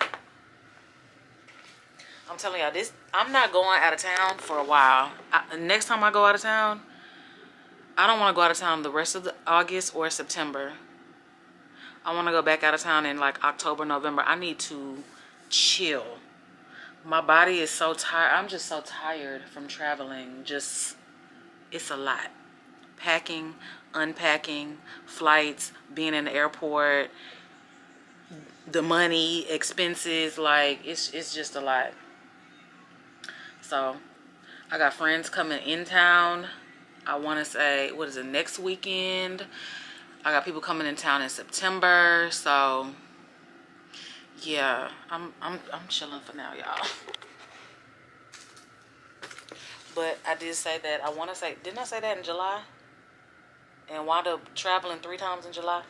I'm telling y'all this, I'm not going out of town for a while. I, next time I go out of town, I don't want to go out of town the rest of the August or September. I want to go back out of town in like October, November. I need to chill. My body is so tired. I'm just so tired from traveling. Just, it's a lot. Packing, unpacking, flights, being in the airport, the money, expenses, like it's it's just a lot. So I got friends coming in town. I want to say, what is it, next weekend? I got people coming in town in September. So yeah, I'm I'm I'm chilling for now, y'all. But I did say that I want to say, didn't I say that in July? And wound up traveling three times in July.